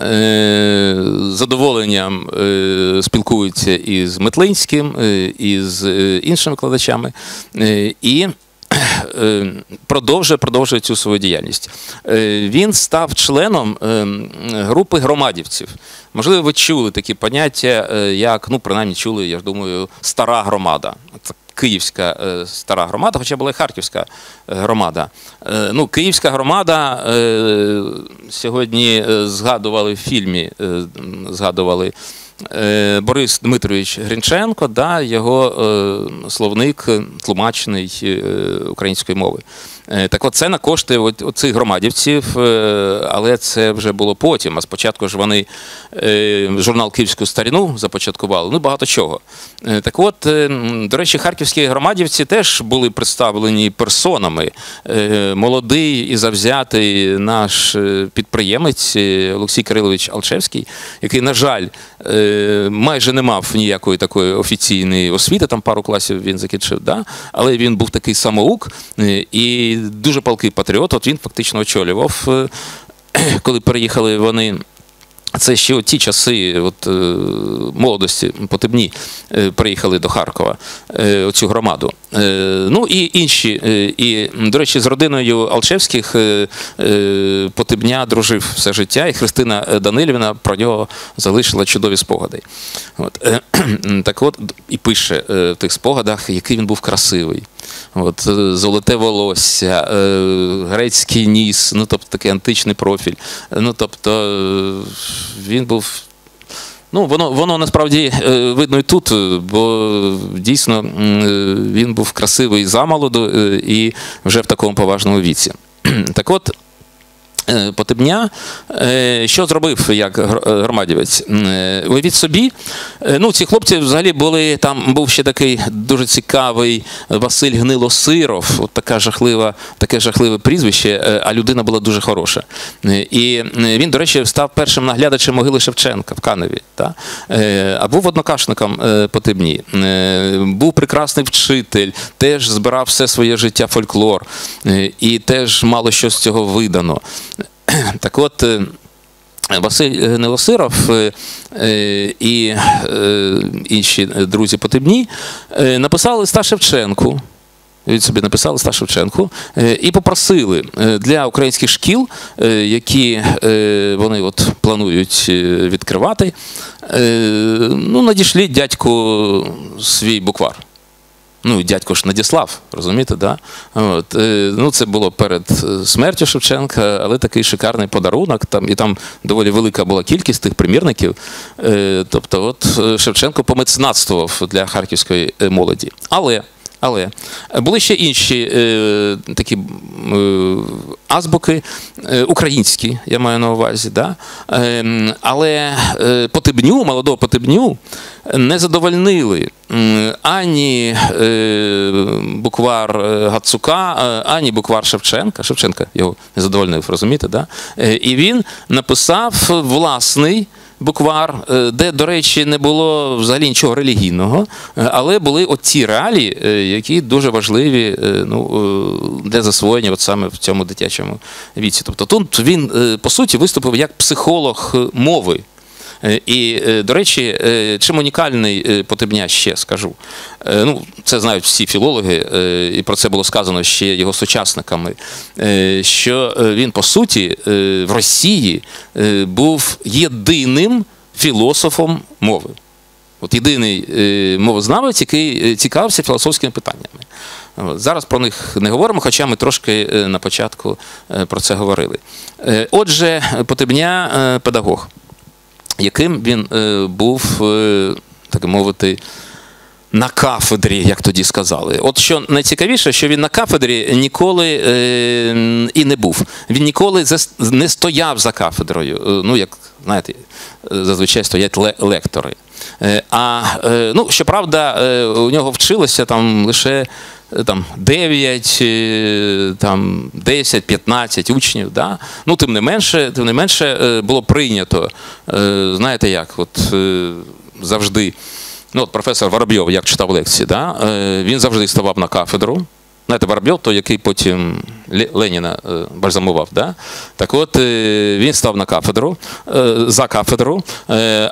з задоволенням спілкується із Метлинським, із іншими викладачами і продовжує, продовжує цю свою діяльність. Він став членом групи громадівців. Можливо, ви чули такі поняття, як, ну, принаймні чули, я ж думаю, стара громада. Це Київська стара громада, хоча була і Харківська громада. Ну, Київська громада, сьогодні згадували в фільмі, згадували Борис Дмитрович Грінченко, да, його словник тлумачний української мови. Так от це на кошти оцих громадівців, але це вже було потім, а спочатку ж вони журнал «Київську старину» започаткували, ну багато чого. Так от, до речі, харківські громадівці теж були представлені персонами. Молодий і завзятий наш підприємець Олексій Кирилович Алчевський, який, на жаль, майже не мав ніякої такої офіційної освіти, там пару класів він закінчив, да? Але він був такий самоук і дуже палкий патріот, от він фактично очолював, коли переїхали вони. Це ще ті часи от, молодості Потебні приїхали до Харкова, оцю громаду. Ну і інші, і, до речі, з родиною Алчевських Потебня дружив все життя, і Христина Данилівна про нього залишила чудові спогади. От. Так от, і пише в тих спогадах, який він був красивий. От, золоте волосся, грецький ніс, ну, тобто такий античний профіль. Ну, тобто, він був... Ну, воно, воно насправді видно і тут, бо дійсно він був красивий замолоду і вже в такому поважному віці. Так от, Потебня, що зробив як громадівець? Уявіть собі, ну, ці хлопці взагалі були, там був ще такий дуже цікавий Василь Гнилосиров, от така жахлива, таке жахливе прізвище, а людина була дуже хороша. І він, до речі, став першим наглядачем могили Шевченка в Каневі, та? А був однокашником Потебні, був прекрасний вчитель, теж збирав все своє життя фольклор, і теж мало що з цього видано. Так от, Василь Гнилосиров і інші друзі Потебні написали листа Шевченку, від собі написали листа Шевченку, і попросили для українських шкіл, які вони от планують відкривати, ну, надішліть дядьку свій буквар. Ну, дядько ж надіслав, розумієте, да? От. Ну, це було перед смертю Шевченка, але такий шикарний подарунок, там, і там доволі велика була кількість тих примірників. Тобто, от Шевченко помецнатствував для харківської молоді. Але, але були ще інші е, такі е, азбуки, е, українські, я маю на увазі, да? е, але е, Потебню, молодого Потебню, не задовольнили ані буквар Гацука, ані буквар Шевченка. Шевченка його не задовольнив, розумієте, да? І він написав власний буквар, де, до речі, не було взагалі нічого релігійного, але були оці реалії, які дуже важливі, ну, для засвоєння от саме в цьому дитячому віці. Тобто тут він, по суті, виступив як психолог мови. І, до речі, чим унікальний Потебня ще, скажу. Ну, це знають всі філологи, і про це було сказано ще його сучасниками, що він, по суті, в Росії був єдиним філософом мови. От єдиний мовознавець, який цікавився філософськими питаннями. Зараз про них не говоримо, хоча ми трошки на початку про це говорили. Отже, Потебня – педагог, яким він був, так мовити, на кафедрі, як тоді сказали. От що найцікавіше, що він на кафедрі ніколи і не був. Він ніколи не стояв за кафедрою, ну, як, знаєте, зазвичай стоять лектори. А, ну, щоправда, у нього вчилося там лише там, дев'ять, там, десять, п'ятнадцять учнів, да? Ну, тим не менше, тим не менше було прийнято, знаєте як, от завжди, ну, от професор Воробйов, як читав лекції, да? Він завжди ставав на кафедру. Знаєте, Воробйов, той, який потім Леніна бальзамував, да? Так от, він став на кафедру, за кафедру,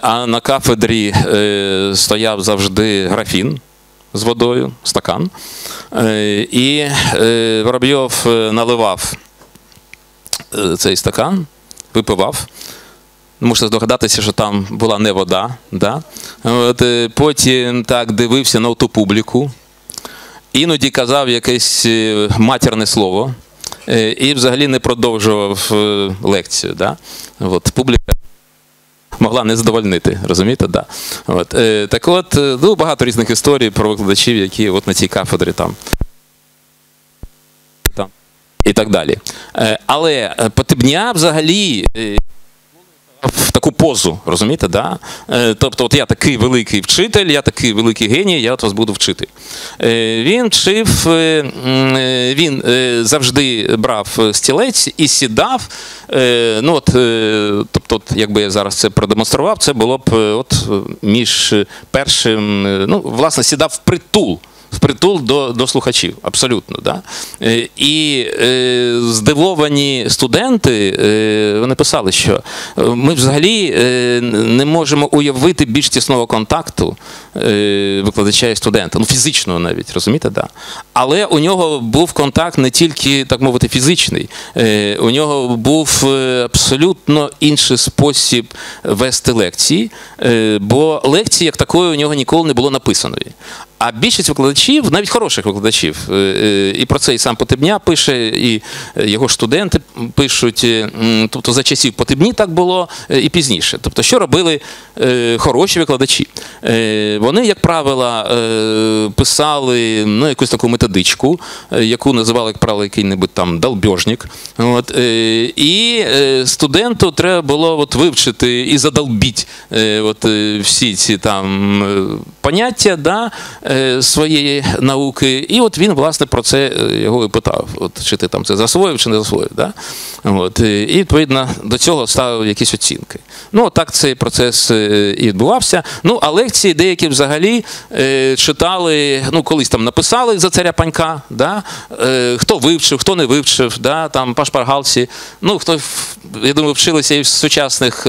а на кафедрі стояв завжди графін з водою, стакан, і Воробйов наливав цей стакан, випивав. Можете здогадатися, що там була не вода, да? От, потім так дивився на ту публіку, іноді казав якесь матерне слово і взагалі не продовжував лекцію. Да? От, публіка могла не задовольнити, розумієте? Да. От, так от, ну, багато різних історій про викладачів, які от на цій кафедрі там. там і так далі. Але Потебня взагалі в таку позу, розумієте, да? Тобто, от я такий великий вчитель, я такий великий геній, я от вас буду вчити. Він вчив, він завжди брав стілець і сідав, ну от, тобто, от, якби я зараз це продемонстрував, це було б от між першим, ну, власне, сідав впритул. Впритул до, до слухачів, абсолютно. Да? І е, здивовані студенти, е, вони писали, що ми взагалі е, не можемо уявити більш тісного контакту е, викладача і студента, ну фізичного навіть, розумієте? Да? Але у нього був контакт не тільки, так мовити, фізичний, е, у нього був абсолютно інший спосіб вести лекції, е, бо лекції як такої у нього ніколи не було написаної. А більшість викладачів, навіть хороших викладачів, і про це і сам Потебня пише, і його студенти пишуть, тобто за часів Потебні так було і пізніше. Тобто, що робили хороші викладачі? Вони, як правило, писали, ну, якусь таку методичку, яку називали, як правило, який-небудь там долбьожник. От, і студенту треба було от вивчити і задолбіть от всі ці там поняття, да, своєї науки, і от він, власне, про це його і питав, от, чи ти там це засвоїв, чи не засвоїв, да? От, і, відповідно, до цього ставив якісь оцінки. Ну, так цей процес і відбувався. Ну, а лекції деякі взагалі читали, ну, колись там написали за царя Панька, да? Хто вивчив, хто не вивчив, да? Там, по шпаргалці, ну, хто, я думаю, вчилися і в сучасних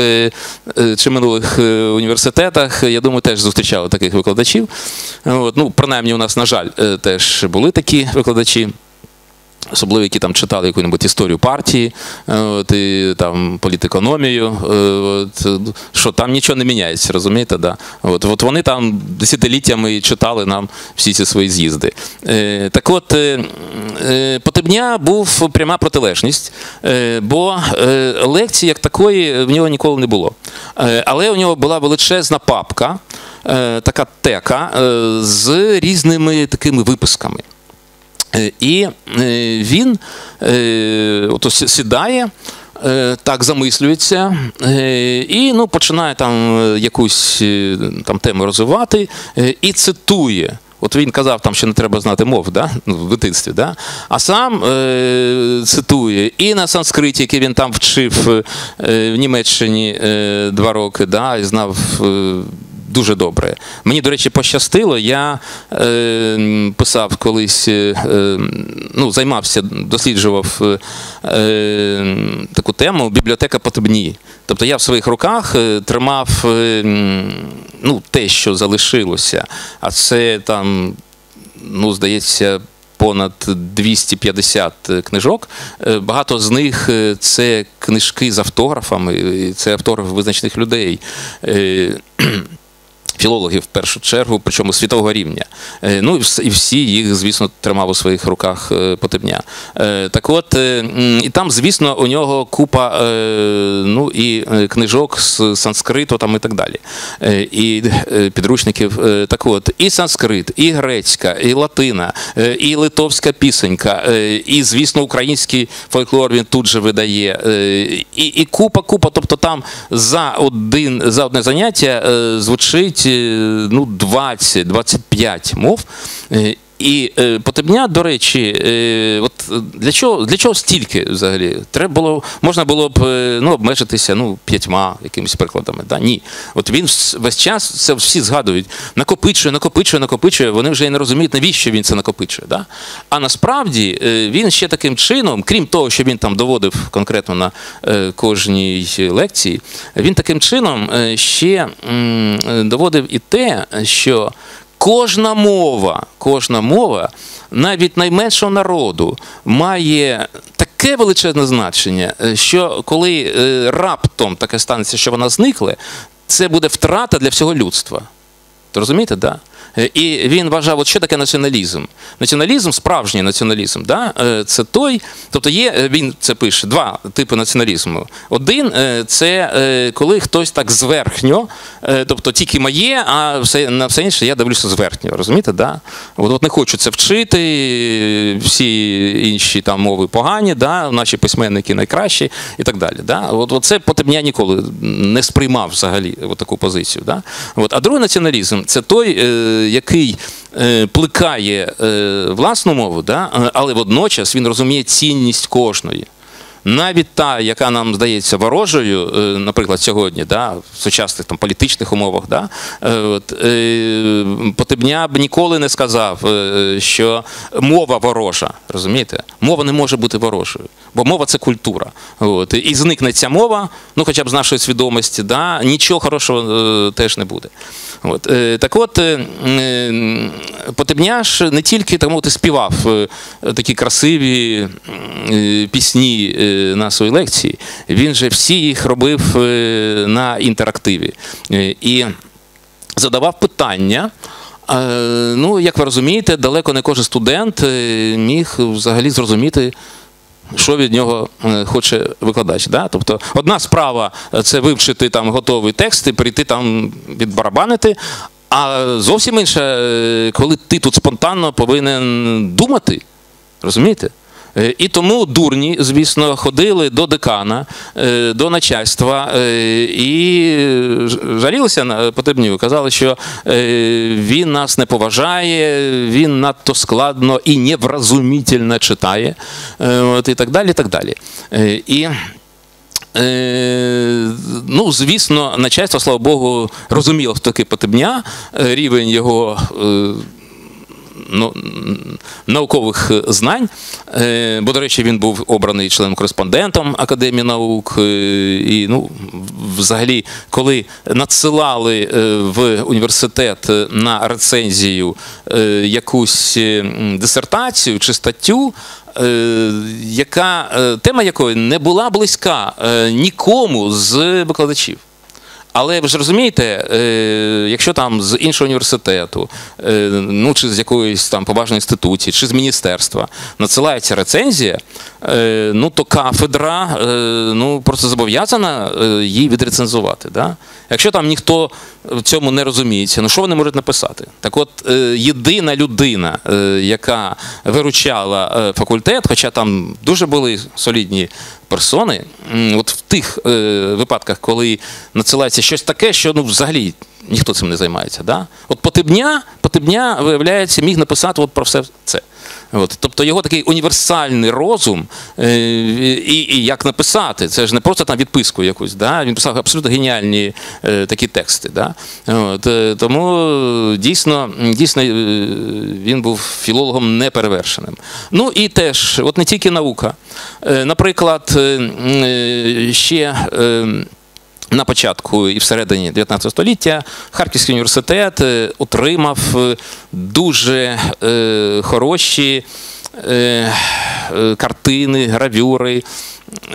чи минулих університетах, я думаю, теж зустрічали таких викладачів. От, ну, принаймні у нас, на жаль, теж були такі викладачі, особливо які там читали яку-небудь історію партії, от, і там політекономію, от, що там нічого не міняється, розумієте, да? От, от вони там десятиліттями читали нам всі ці свої з'їзди. Е, так от, е, Потебня був пряма протилежність, е, бо е, лекції як такої в нього ніколи не було. Е, але у нього була величезна папка, е, така тека, е, з різними такими виписками. І він от сідає, так замислюється і, ну, починає там якусь там тему розвивати і цитує. От він казав там, що не треба знати мов, да? В дитинстві, да? А сам е, цитує і на санскриті, який він там вчив е, в Німеччині е, два роки, да? І знав е, дуже добре. Мені, до речі, пощастило, я е, писав колись, е, ну, займався, досліджував е, таку тему «Бібліотека Потебні». Тобто я в своїх руках тримав, е, ну, те, що залишилося, а це там, ну, здається, понад двісті п'ятдесят книжок. Багато з них це книжки з автографами, це автографи визначних людей. Філологів в першу чергу, причому світового рівня. Ну і всі їх, звісно, тримав у своїх руках Потебня. Так от, і там, звісно, у нього купа, ну, і книжок з санскриту там і так далі. І підручників. Так от, і санскрит, і грецька, і латина, і литовська пісенька, і, звісно, український фольклор він тут же видає. І, і купа, купа, тобто там за, один, за одне заняття звучить, ну, двадцять-двадцять п'ять мов, І Потебня, до речі, от для чого, для чого стільки взагалі? Треба було, можна було б, ну, обмежитися, ну, п'ятьма якимись прикладами. Да? Ні. От він весь час, це всі згадують, накопичує, накопичує, накопичує, вони вже і не розуміють, навіщо він це накопичує. Да? А насправді він ще таким чином, крім того, що він там доводив конкретно на кожній лекції, він таким чином ще доводив і те, що кожна мова, кожна мова, навіть найменшого народу, має таке величезне значення, що коли раптом таке станеться, що вона зникла, це буде втрата для всього людства. Розумієте, так? Да? І він вважав, от що таке націоналізм. Націоналізм, справжній націоналізм, да? Це той, тобто є, він це пише, два типи націоналізму. Один – це коли хтось так зверхньо, тобто тільки моє, а все, на все інше я дивлюся зверхньо, розумієте, да? От, от не хочу це вчити, всі інші там мови погані, да? Наші письменники найкращі і так далі. Да? От, от це Потебня ніколи не сприймав взагалі от таку позицію. Да? От, а другий націоналізм – це той, який плекає власну мову, да? Але водночас він розуміє цінність кожної. Навіть та, яка нам здається ворожою, наприклад, сьогодні, да, в сучасних там, політичних умовах, да, от, Потебня б ніколи не сказав, що мова ворожа, розумієте? Мова не може бути ворожою, бо мова – це культура. От, і зникне ця мова, ну хоча б з нашої свідомості, да, нічого хорошого теж не буде. От, так от, Потебня ж не тільки так мовити, співав такі красиві пісні на свої лекції, він же всі їх робив на інтерактиві. І задавав питання, ну, як ви розумієте, далеко не кожен студент міг взагалі зрозуміти, що від нього хоче викладач. Да? Тобто одна справа – це вивчити там готовий текст і прийти там відбарабанити, а зовсім інше, коли ти тут спонтанно повинен думати, розумієте? І тому дурні, звісно, ходили до декана, до начальства і жалілися на Потебню. Казали, що він нас не поважає, він надто складно і невразумітельно читає, і так далі, і так далі. І... Ну, звісно, начальство, слава Богу, розуміло, хто такий Потебня, рівень його... Ну, наукових знань, бо, до речі, він був обраний членом-кореспондентом Академії наук, і, ну, взагалі, коли надсилали в університет на рецензію якусь дисертацію чи статтю, яка, тема якої не була близька нікому з викладачів. Але ви ж розумієте, якщо там з іншого університету, ну чи з якоїсь там поважної інституції, чи з міністерства надсилається рецензія, ну то кафедра, ну, просто зобов'язана її відрецензувати. Да? Якщо там ніхто в цьому не розуміється, ну що вони можуть написати? Так от, єдина людина, яка виручала факультет, хоча там дуже були солідні персони, от в тих випадках, коли надсилається щось таке, що, ну, взагалі ніхто цим не займається. Да? От Потебня, Потебня, виявляється, міг написати от про все це. От. Тобто його такий універсальний розум, і, і як написати, це ж не просто там відписку якусь, да? Він писав абсолютно геніальні е, такі тексти. Да? От. Тому дійсно, дійсно він був філологом неперевершеним. Ну і теж, от не тільки наука. Е, наприклад, е, ще... Е, на початку і всередині дев'ятнадцятого століття Харківський університет отримав дуже е, хороші е, картини, гравюри,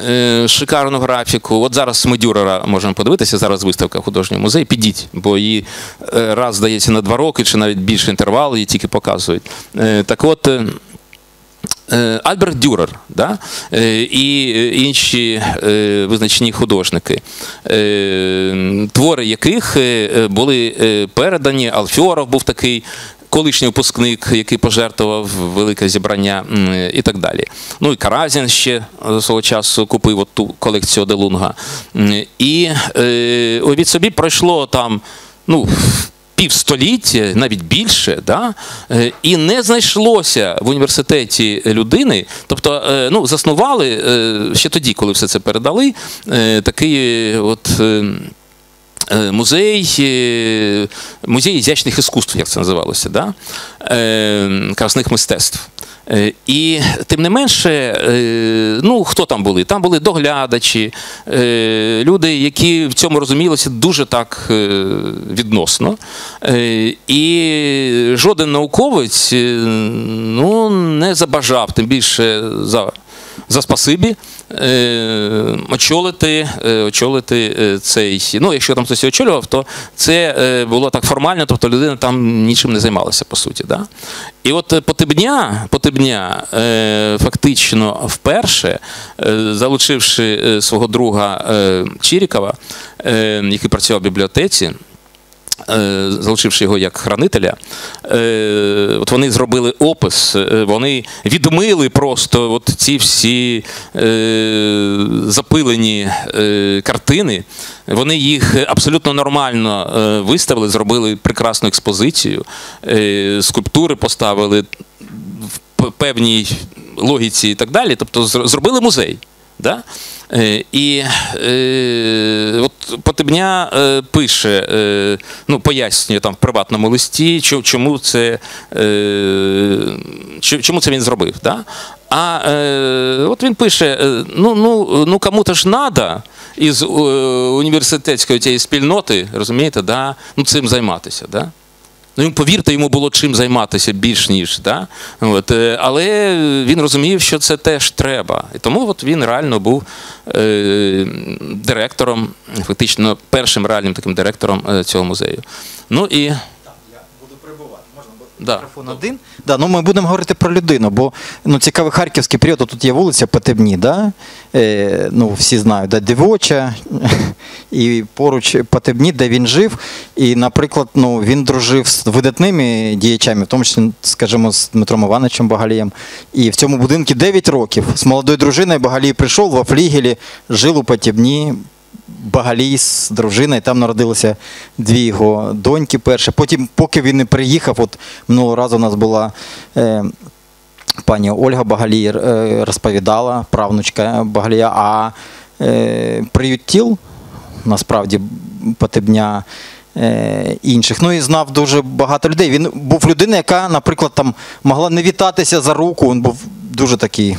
е, шикарну графіку. От зараз Мадюрера можемо подивитися, зараз виставка в художньому музеї. Підіть, бо її раз, здається, на два роки, чи навіть більший інтервал, її тільки показують. Е, так от... Альберт Дюрер, да? І інші визначні художники, твори яких були передані, Алфьоров був такий, колишній випускник, який пожертвував велике зібрання і так далі. Ну і Каразін ще свого часу купив от ту колекцію Оделунга. І від собі пройшло там, ну, півстоліття, навіть більше, да? І не знайшлося в університеті людини, тобто ну, заснували ще тоді, коли все це передали, такий от музей, музей ізячних іскусств, як це називалося, да? Красних мистецтв. І тим не менше, ну, хто там були? Там були доглядачі, люди, які в цьому розумілися дуже так відносно. І жоден науковець, ну, не забажав, тим більше за, за спасибі, очолити, очолити цей, ну, якщо там хтось очолював, то це було так формально, тобто людина там нічим не займалася, по суті, да? І от Потебня, Потебня фактично вперше, залучивши свого друга Чирікова, який працював в бібліотеці, залучивши його як хранителя, от вони зробили опис, вони відмили просто от ці всі запилені картини, вони їх абсолютно нормально виставили, зробили прекрасну експозицію, скульптури поставили в певній логіці і так далі, тобто зробили музей. Да? І е, от Потебня е, пише, е, ну, пояснює там в приватному листі, чому це, е, чому це він зробив. Да? А е, от він пише, ну, ну, ну кому-то ж надо із е, університетської тієї спільноти, розумієте, да? Ну, цим займатися. Да? Ну, повірте, йому було чим займатися більш ніж, да? От, але він розумів, що це теж треба. І тому от він реально був е, директором, фактично першим реальним таким директором е, цього музею. Ну і... Да. Один. Да, ну ми будемо говорити про людину, бо ну, цікавий харківський період, тут є вулиця Потебні, да? е, ну, всі знають, да? Дивоча, і поруч Потебні, де він жив, і, наприклад, ну, він дружив з видатними діячами, в тому числі, скажімо, з Дмитром Івановичем Багалієм, і в цьому будинку дев'ять років, з молодою дружиною Багалій прийшов, во флігелі жив у Потебні, Багалій з дружиною, там народилися дві його доньки перші. Потім, поки він не приїхав, от минулого разу у нас була е, пані Ольга Багалій, е, розповідала, правнучка Багалія, а е, приютіл, насправді, Потебня е, інших. Ну і знав дуже багато людей. Він був людина, яка, наприклад, там могла не вітатися за руку, він був дуже такий,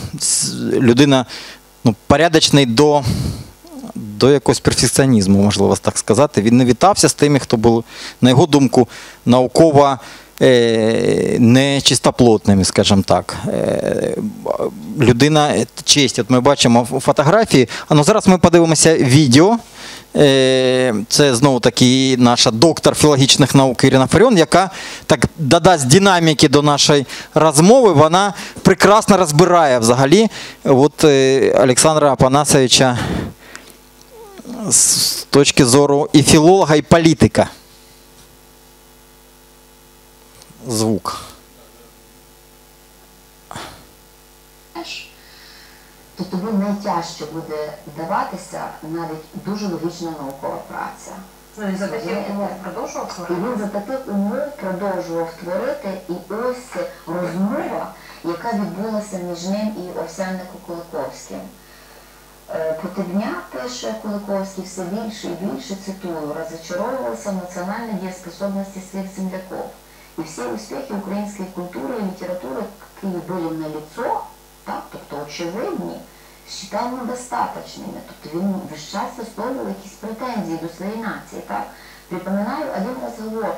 людина, ну, порядочний до... до якогось перфекціонізму, можливо так сказати. Він не вітався з тими, хто був, на його думку, науково е не чистоплотними, скажімо так. Е людина честь. От ми бачимо фотографії, а ну зараз ми подивимося відео. Е це знову таки наша доктор філологічних наук Ірина Фаріон, яка так додасть динаміки до нашої розмови. Вона прекрасно розбирає взагалі от, е Олександра Панасовича з точки зору і філолога, і політика. Звук. То тобі найтяжче буде даватися навіть дуже логічна наукова праця. Ну, і за таких умов продовжував творити? І він за таких умов продовжував творити, і ось розмова, яка відбулася між ним і Овсянником Куликовським. Потебня, пише Куликовський, все більше і більше, цитую, розочаровувався в національній дієспособності своїх земляков. І всі успіхи української культури і літератури, які були налицо, так, тобто очевидні, вважав недостаточними. Тобто він весь час висловлював якісь претензії до своєї нації. Так. Припоминаю один розговор,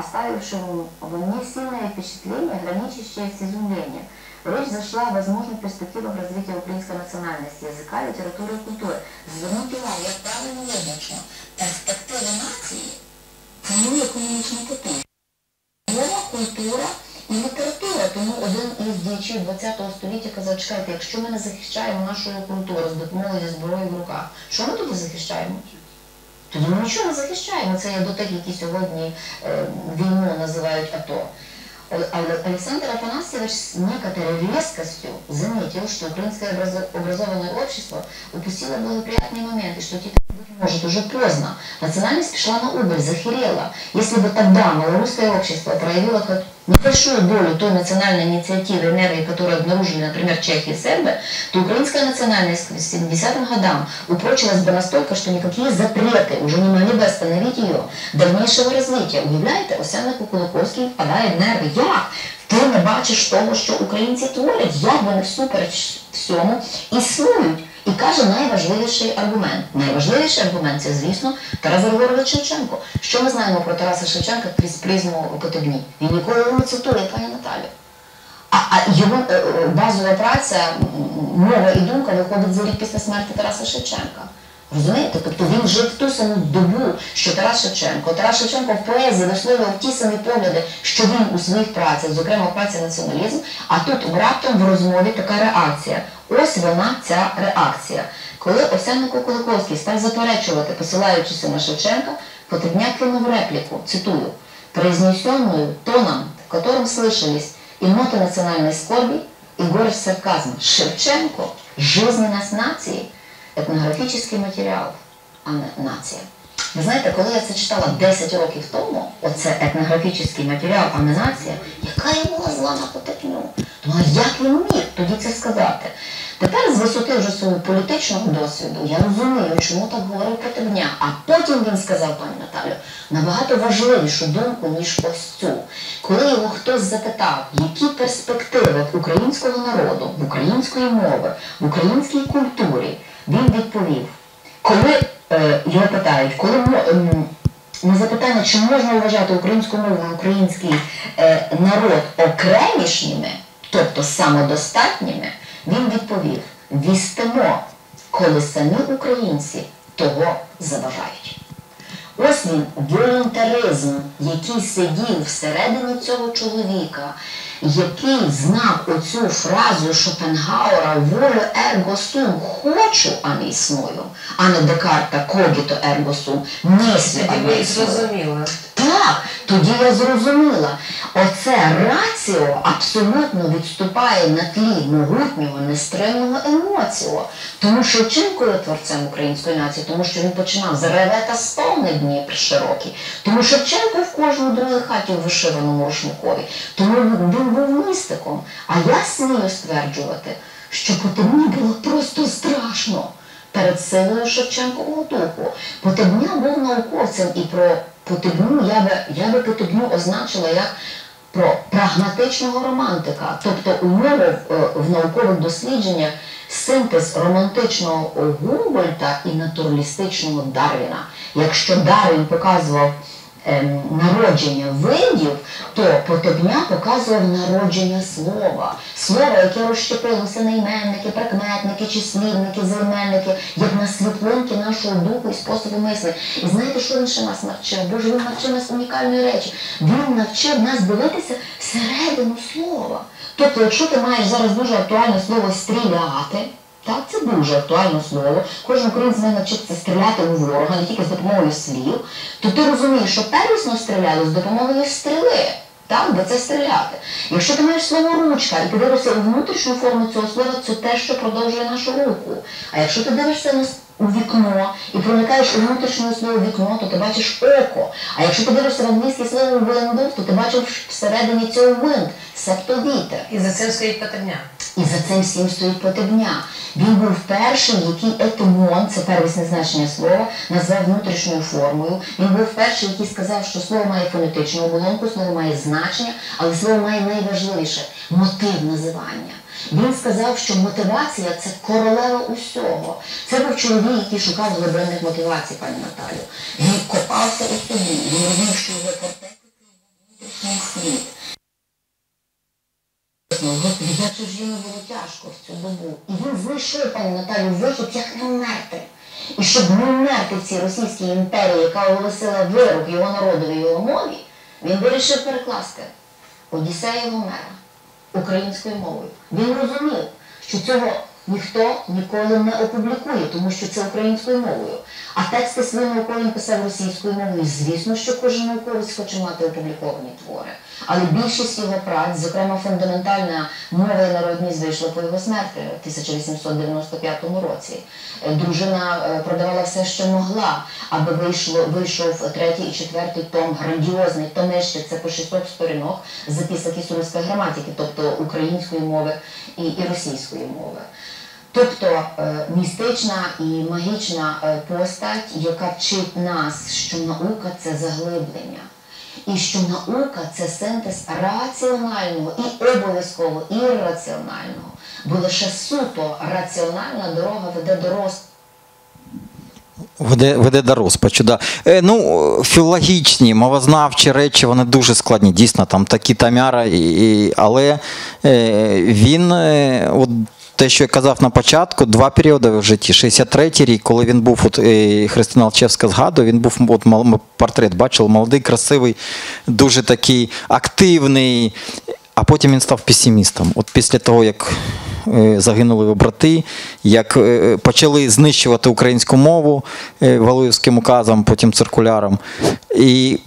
оставивши во мне сильное впечатление, граничащее с изумлением. Речь зашла о возможных перспективах развития украинской национальности, языка, литературы и культуры. Звернути увагу, як правильно визначено, перспективи нації – це не економічний потенціал. Мова, культура і література. Тому один із діячів двадцятого століття казав, чекайте, якщо ми не захищаємо нашу культуру з допомогою зброї в руках, що ми тоді захищаємо? Тоді ми нічого не захищаємо. Це є до тих, які сьогодні е, війну називають АТО. Александр Афанасьевич с некоторой резкостью заметил, что украинское образованное общество упустило благоприятные моменты, что теперь... может уже поздно. Национальность пошла на убыль, захерела. Если бы тогда малорусское общество проявило хоть небольшую долю той национальной инициативы, энергии, которую обнаружили, например, чехи и сербы, то украинская национальность к семидесятым годам упрочилась бы настолько, что никакие запреты уже не могли бы остановить ее дальнейшего развития. Уявляете, Осянник Кукулаковський впадає в нерви. Як? Ти не бачиш того, що українці творять, як вони всупереч всьому існують. І каже найважливіший аргумент. Найважливіший аргумент – це, звісно, Тарас Григорович Шевченко. Що ми знаємо про Тараса Шевченка крізь призму Потебні? Він ніколи не цитує пані Наталію. А, а його базова праця, мова і думка виходить за рік після смерті Тараса Шевченка. Розумієте? Тобто він жив в ту саму добу, що Тарас Шевченко. Тарас Шевченко в поезії висловлював ті самі погляди, що він у своїх працях, зокрема в праці «Націоналізм», а тут раптом в розмові така реакція. Ось вона, ця реакція. Коли Осянник Кукулаковський став заперечувати, посилаючись на Шевченка, Потебня кинув репліку, цитую, «произнесенную тоном, в котором слышались и ноты национальной скорби, и горечь сарказма. Шевченко – жизненность нации». Етнографічний матеріал, а не нація. Ви знаєте, коли я це читала десять років тому, оце етнографічний матеріал, а не нація, яка я була зла на Потебню. Думала, як він міг тоді це сказати? Тепер з висоти вже свого політичного досвіду я розумію, чому так говорив Потебня. А потім він сказав, пані Наталю, набагато важливішу думку, ніж ось цю. Коли його хтось запитав, які перспективи в українського народу, в української мови, в українській культурі, він відповів, коли, е, його питають, коли е, на запитання, чи можна вважати українську мову і український е, народ окремішніми, тобто самодостатніми, він відповів, вістимо, коли самі українці того забажають. Ось він, волюнтаризм, який сидів всередині цього чоловіка, який знав оцю фразу Шопенгауера «волю ерго сум» – «хочу, а не існую», а не Декарта «когіто ерго сум» – «мислю, а не існую». Так, тоді я зрозуміла. Оце раціо абсолютно відступає на тлі могутнього, нестримного емоціо. Тому Шевченко є творцем української нації, тому що він починав з ревета стовни Дніпр широкий. Тому Шевченко в кожну другу хаті у вишиваному рушникові. Тому він був містиком. А я смію стверджувати, що Потебні було просто страшно перед силою Шевченкового духу. Потебня був науковцем і про Потебню, я би, я би Потебню означила як про прагматичного романтика, тобто умови в, в наукових дослідженнях синтез романтичного Гумбольдта і натуралістичного Дарвіна. Якщо Дарвін показував ем, народження видів, то Потебня показував народження слова. Слово, яке розщепилося на іменники, прикметники, числівники, займенники, як на світлинки нашого духу і способу мислення. І знаєте, що він ще нас навчив? Боже, він навчив нас унікальної речі. Він навчив нас дивитися всередину слова. Тобто, якщо ти маєш зараз дуже актуальне слово «стріляти», так, це дуже актуальне слово. Кожен українець має навчитися стріляти у ворога, не тільки з допомогою слів. То ти розумієш, що первісно стріляли з допомогою стріли. Так, бо це стріляти. Якщо ти маєш слово «ручка» і ти дивишся у внутрішню форму цього слова, це те, що продовжує нашу руку. А якщо ти дивишся на у вікно і проникаєш у внутрішнє слово «вікно», то ти бачиш «око». А якщо ти дивишся в англійське слово «window», то ти бачиш всередині цього «wind», «септовітер». І за цим стоїть Потебня. І за цим всім стоїть Потебня. Він був перший, який етимон, це первісне значення слова, назвав внутрішньою формою. Він був перший, який сказав, що слово має фонетичну оболонку, слово має значення, але слово має найважливіше – мотив називання. Він сказав, що мотивація – це королева усього. Це був чоловік, який шукав глибинних мотивацій, пані Наталю. Він копався у собі, він розумів, що його портети – внутрішній світ. Господи, я чужину було тяжко в цю добу. І він знайшов, пані Наталю, вихід, як не вмерти. І щоб не вмерти в цій російській імперії, яка оголосила вирок його народу і його мові, він вирішив перекласти Одіссею Гомера українською мовою. Він розумів, що цього ніхто ніколи не опублікує, тому що це українською мовою. А тексти своєю наукою писав російською мовою. Звісно, що кожен науковець хоче мати опубліковані твори. Але більшість його праць, зокрема фундаментальна мова і народність, вийшла по його смерті в тисяча вісімсот дев'яносто п'ятому році. Дружина продавала все, що могла, аби вийшло, вийшов третій і четвертий том, грандіозний томищик, це по шістсот сторінок, записок ісурської граматики, тобто української мови і, і російської мови. Тобто містична і магічна постать, яка вчить нас, що наука – це заглиблення. І що наука – це синтез раціонального і обов'язково ірраціонального. Бо лише суто раціональна дорога веде до розпачу. Веде, веде до розпачу, да. Е, ну, філологічні, мовознавчі речі, вони дуже складні, дійсно, там такі тамяра, і, і, але е, він, е, от, те, що я казав на початку, два періоди в житті. шістдесят третій рік, коли він був, от, Христина Алчевська згадує, він був, от, портрет бачив, молодий, красивий, дуже такий активний, а потім він став песимістом. От після того, як загинули його брати, як почали знищувати українську мову Валуєвським указом, потім циркуляром, і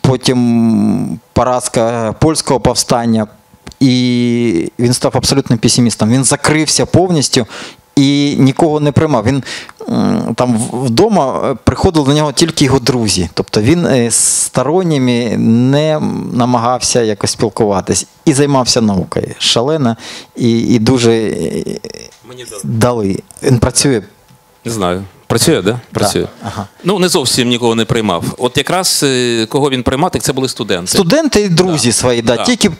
потім поразка польського повстання, і він став абсолютним песимістом. Він закрився повністю і нікого не приймав. Він там вдома приходили до нього тільки його друзі. Тобто він з сторонніми не намагався якось спілкуватись. І займався наукою. Шалена і, і дуже мені дали. Він працює. Не знаю. Працює, да? Працює. Да. Ага. Ну, не зовсім нікого не приймав. От якраз кого він приймав, так це були студенти. Студенти і друзі да. свої, да. Да. Тільки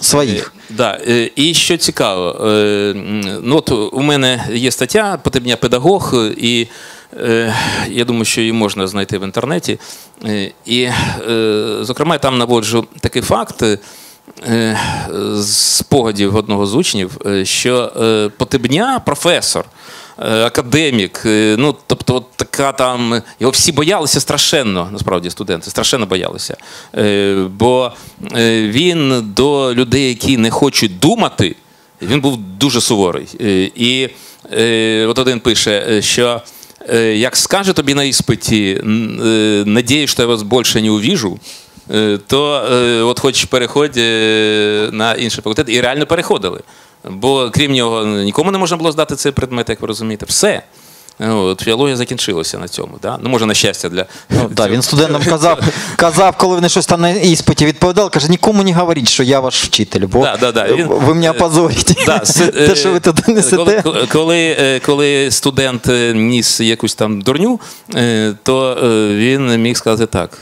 своїх. Да. І що цікаво, ну, от у мене є стаття «Потебня педагог», і я думаю, що її можна знайти в інтернеті. І, зокрема, я там наводжу такий факт з спогадів одного з учнів, що Потебня – професор, академік, ну, тобто от така там, його всі боялися страшенно, насправді студенти, страшенно боялися, бо він до людей, які не хочуть думати, він був дуже суворий. І от один пише, що як скаже тобі на іспиті, надіюсь, що я вас більше не увіжу, то от хоч переходь на інший факультет, і реально переходили. Бо, крім нього, нікому не можна було здати цей предмет, як ви розумієте. Все. От, філологія закінчилася на цьому. Да? Ну, може, на щастя для... Ну, да, він студентам казав, казав, коли вони щось там на іспиті відповідали, каже, нікому не говоріть, що я ваш вчитель, бо да, да, да. Він... ви мене опозорите. Да, те, що ви туди несете. Коли, коли, коли студент ніс якусь там дурню, то він міг сказати так.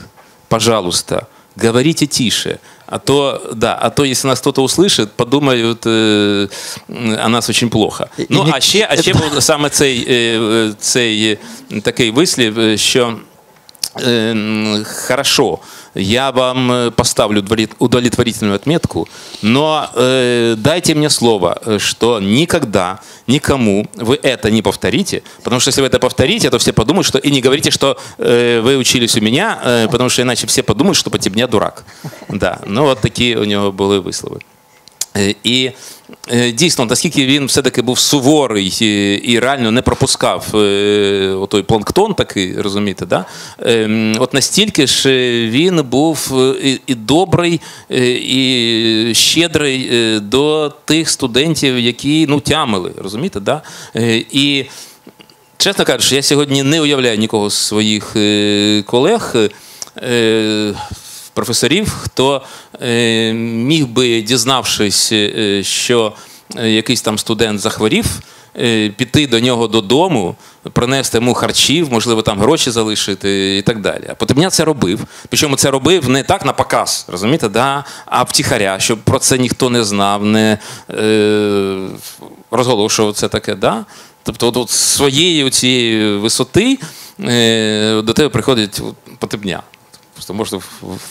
Пожалуйста, говорите тише. А то, да, а то, если нас кто-то услышит, подумают э, о нас очень плохо. І, ну, і, а ще, а ще був саме цей, э, цей такий вислів, що э, «хорошо, я вам поставлю удовлетворительную отметку, но э, дайте мне слово, что никогда никому вы это не повторите, потому что если вы это повторите, то все подумают, что и не говорите, что э, вы учились у меня, э, потому что иначе все подумают, что Потебня дурак». Да, ну от такі у нього були вислови. І дійсно, наскільки він все-таки був суворий і реально не пропускав той планктон такий, розумієте, да? От настільки ж він був і добрий, і щедрий до тих студентів, які, ну, тямили, розумієте, да? І, чесно кажучи, я сьогодні не уявляю нікого з своїх колег, професорів, хто міг би, дізнавшись, що якийсь там студент захворів, піти до нього додому, принести йому харчів, можливо, там гроші залишити і так далі. А Потебня це робив. Причому це робив не так на показ, розумієте, да? А втіхаря, щоб про це ніхто не знав, не е, розголошував це таке. Да? Тобто от, от своєї цієї висоти е, до тебе приходить Потебня. Просто можна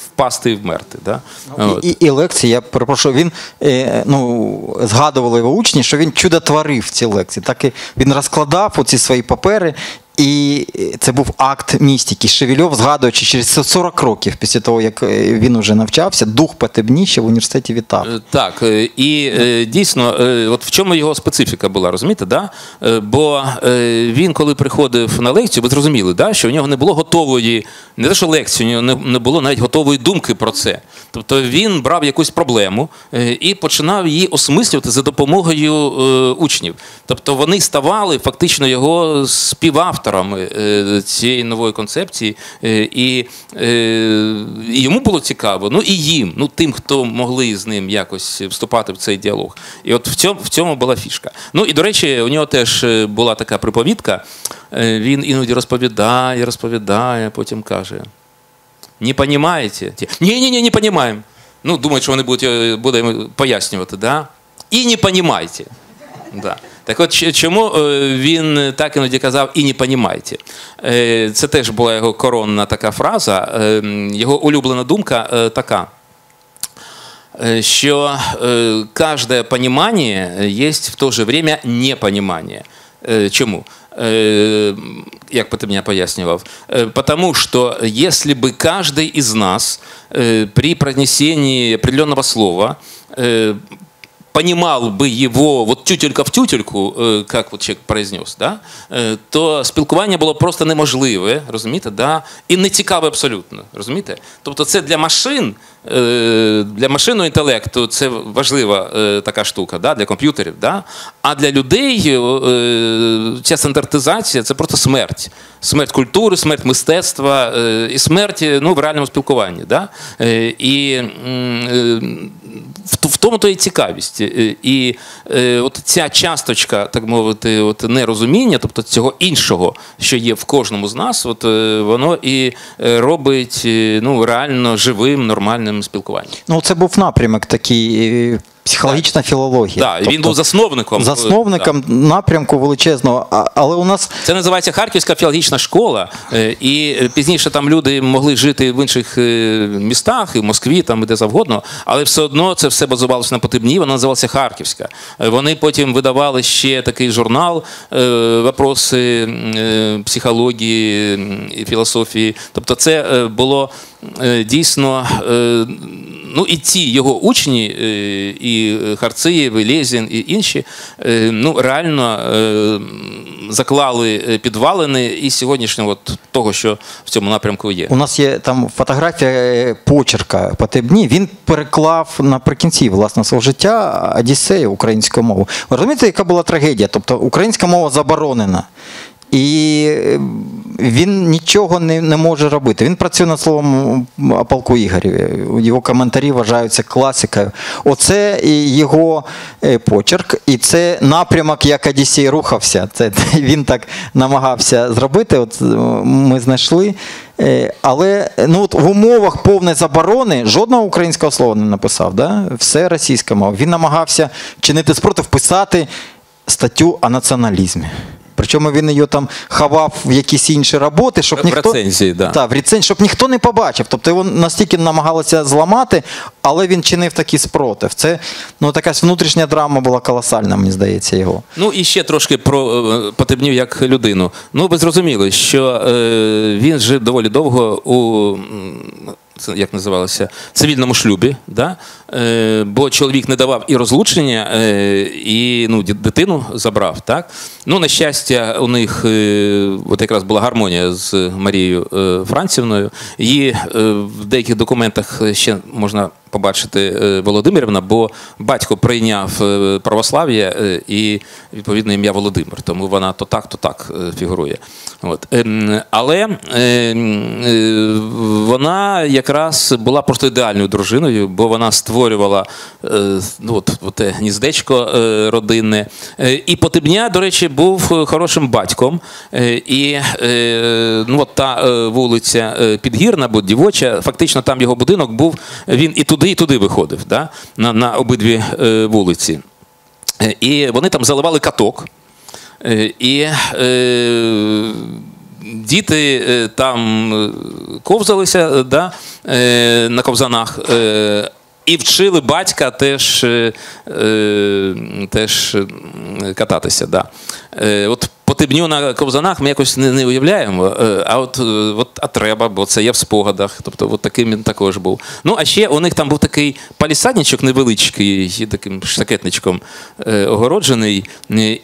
впасти і вмерти. Да? Ну, і, і, і лекції, я перепрошую, він, е, ну, згадували його учні, що він чудотворив ці лекції. Так і він розкладав оці свої папери І це був акт містики. Шевельов, згадуючи, через сорок років після того, як він уже навчався, дух Потебні ще в університеті вітав. Так, і дійсно, от в чому його специфіка була, розумієте, да? Бо він, коли приходив на лекцію, ви зрозуміли, да? Що в нього не було готової, не те, що лекції, у нього не було навіть готової думки про це. Тобто він брав якусь проблему і починав її осмислювати за допомогою учнів. Тобто вони ставали фактично його співавторами цієї нової концепції, і, і йому було цікаво, ну і їм, ну тим, хто могли з ним якось вступати в цей діалог. І от в цьому, в цьому була фішка. Ну і, до речі, у нього теж була така приповідка, він іноді розповідає, розповідає, потім каже: «Не понімаєте?» «Ні-ні-ні, не понімаємо». Ну, думають, що вони будуть, будуть пояснювати, да? «І не понімаєте». Да. Так от, чому він так іноді казав «і не понімайте»? Це теж була його коронна така фраза, його улюблена думка така, що кожне понімання є в то же время непонімання. Чому? Як Потебня пояснював, потому что если бы каждый из нас при произнесении определенного слова понимал бы его вот тютелька в тютельку, как вот человек произнес, да, то спілкування було просто неможливе, розумієте, да, і не цікаве абсолютно, розумієте? Тобто це для машин, для машинного інтелекту це важлива така штука, да, для комп'ютерів, да, а для людей ця стандартизація – це просто смерть. Смерть культури, смерть мистецтва і смерть, ну, в реальному спілкуванні, да, і в тому-то і цікавість. І от ця часточка, так мовити, от нерозуміння, тобто цього іншого, що є в кожному з нас, от воно і робить, ну, реально живим, нормальним спілкуванням. Ну, це був напрямок такий. Психологічна філологія. Так, тобто, він був засновником. Засновником так. Напрямку величезного. Але у нас... Це називається Харківська філологічна школа. І пізніше там люди могли жити в інших містах, і в Москві, там, і де завгодно. Але все одно це все базувалося на Потебні, вона називалася Харківська. Вони потім видавали ще такий журнал «Вопроси психології і філософії». Тобто це було дійсно... Ну і ці його учні, і Харциєв, і Лєзін, і інші, ну, реально заклали підвалини і сьогоднішнього от того, що в цьому напрямку є. У нас є там фотографія почерка Потебні. Він переклав наприкінці, власне, свого життя «Одіссею» українською мовою. Ви розумієте, яка була трагедія? Тобто українська мова заборонена. І він нічого не, не може робити. Він працює над словом о полку Ігорів. Його коментарі вважаються класикою. Оце його почерк, і це напрямок, як Одіссей рухався. Це, він так намагався зробити, от ми знайшли. Але ну, от в умовах повної заборони жодного українського слова не написав. Да? Все російська мова. Він намагався чинити спротив, писати статтю о націоналізмі. Причому він її там ховав в якісь інші роботи, щоб ніхто, да. Та, в рецензії, щоб ніхто не побачив. Тобто його настільки намагалося зламати, але він чинив такий спротив. Це, ну, така внутрішня драма була колосальна, мені здається, його. Ну і ще трошки про Потебню як людину. Ну, ви зрозуміли, що е, він жив доволі довго у... як називалося, цивільному шлюбі, да? е, бо чоловік не давав і розлучення, е, і ну, дитину забрав. Так? Ну, на щастя, у них е, от якраз була гармонія з Марією е, Францівною. Її е, в деяких документах ще можна побачити е, Володимирівна, бо батько прийняв православ'я е, і відповідне ім'я Володимир, тому вона то так, то так е, фігурує. От. Е, але е, е, вона, як якраз була просто ідеальною дружиною, бо вона створювала ну, от, от, гніздечко родинне. І Потебня, до речі, був хорошим батьком. І ну, от та вулиця Підгірна, бо Дівоча, фактично там його будинок був, він і туди, і туди виходив, да? на, на обидві вулиці. І вони там заливали каток. І... Діти там ковзалися, да, на ковзанах, і вчили батька теж, теж кататися. Да. От Потебню на ковзанах ми якось не, не уявляємо, а от, от а треба, бо це є в спогадах. Тобто от таким він також був. Ну, а ще у них там був такий палісадничок невеличкий, таким штакетничком е, огороджений.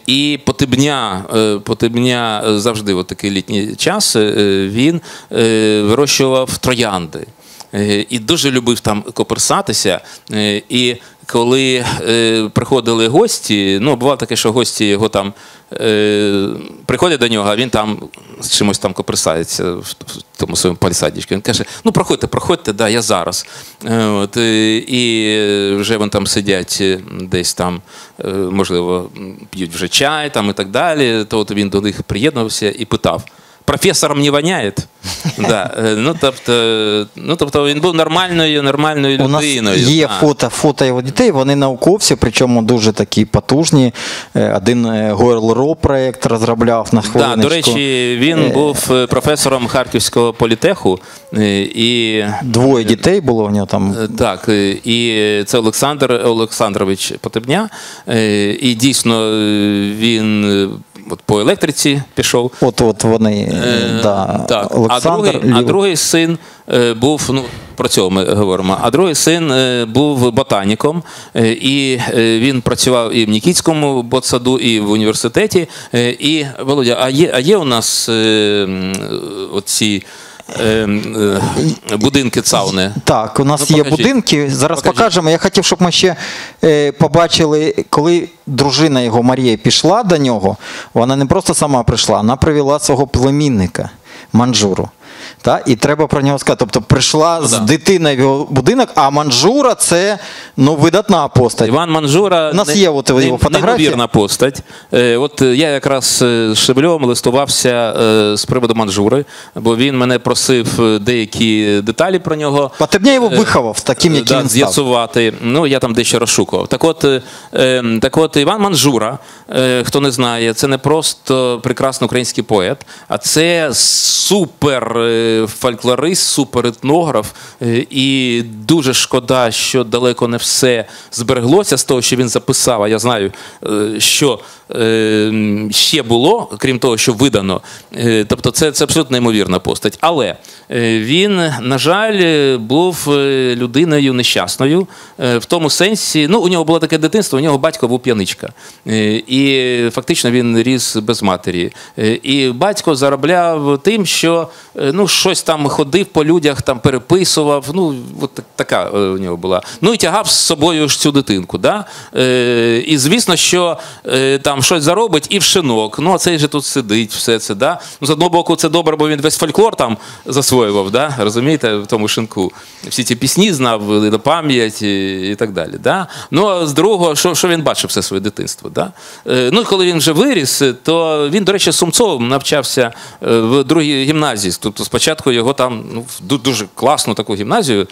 І Потебня, е, Потебня завжди в такий літній час е, він е, вирощував троянди. Е, і дуже любив там коперсатися. Е, і коли е, приходили гості, ну, бувало таке, що гості його там е, приходять до нього, а він там з чимось там коперсається в, в тому своєму палісадничку. Він каже, ну, проходьте, проходьте, да, я зараз. Е, от, е, і вже вони там сидять десь там, е, можливо, п'ють вже чай там і так далі, то от він до них приєднувався і питав, професором не воняет. Да. Ну, тобто, ну, тобто він був нормальною, нормальною людиною. У нас є фото, фото його дітей, вони науковці, причому дуже такі потужні. Один ГОРЛРО проєкт розробляв на хвилиночку. Да, до речі, він був професором Харківського політеху. І... Двоє дітей було в нього там. Так, і це Олександр Олександрович Потебня. І дійсно він... От по електриці пішов. От, от вони, е, да, так. Олександр, а другий, а другий син е, був, ну, про цього ми говоримо, а другий син е, був ботаніком, е, і е, він працював і в Нікітському ботсаду, і в університеті. Е, і, Володя, а є, а є у нас е, оці... будинки цауни. Так, у нас ну, є покажіть. будинки, зараз покажіть. покажемо. Я хотів, щоб ми ще побачили, коли дружина його, Марія, пішла до нього, вона не просто сама прийшла, вона привела свого племінника, Манжуру. Та? І треба про нього сказати. Тобто прийшла ну, з да. дитиною в його будинок, а Манжура – це ну, видатна постать. Іван Манжура – неймовірна постать. От я якраз з Шевельовим листувався з приводу Манжури, бо він мене просив деякі деталі про нього. Потебня його виховав таким, яким да, він став. З'ясувати. Ну, я там дещо розшукував. Так от, так от, Іван Манжура, хто не знає, це не просто прекрасний український поет, а це супер фольклорист, суперетнограф, і дуже шкода, що далеко не все збереглося з того, що він записав, а я знаю, що ще було, крім того, що видано. Тобто це, це абсолютно неймовірна постать. Але він, на жаль, був людиною нещасною. В тому сенсі, ну, у нього було таке дитинство, у нього батько був п'яничка. І фактично він ріс без матері. І батько заробляв тим, що ну, щось там ходив по людях, там переписував, ну, от така у нього була. Ну, і тягав з собою ж цю дитинку, да? Е, і, звісно, що е, там щось заробить і в шинок. Ну, а цей же тут сидить, все це, да? Ну, з одного боку, це добре, бо він весь фольклор там засвоював, да? Розумієте, в тому шинку. Всі ці пісні знав, на пам'ять і, і так далі, да? Ну, а з другого, що, що він бачив все своє дитинство, да? Е, ну, коли він вже виріс, то він, до речі, з Сумцовим навчався в другій гімназії. Тобто спочатку його там ну, дуже класну таку гімназію.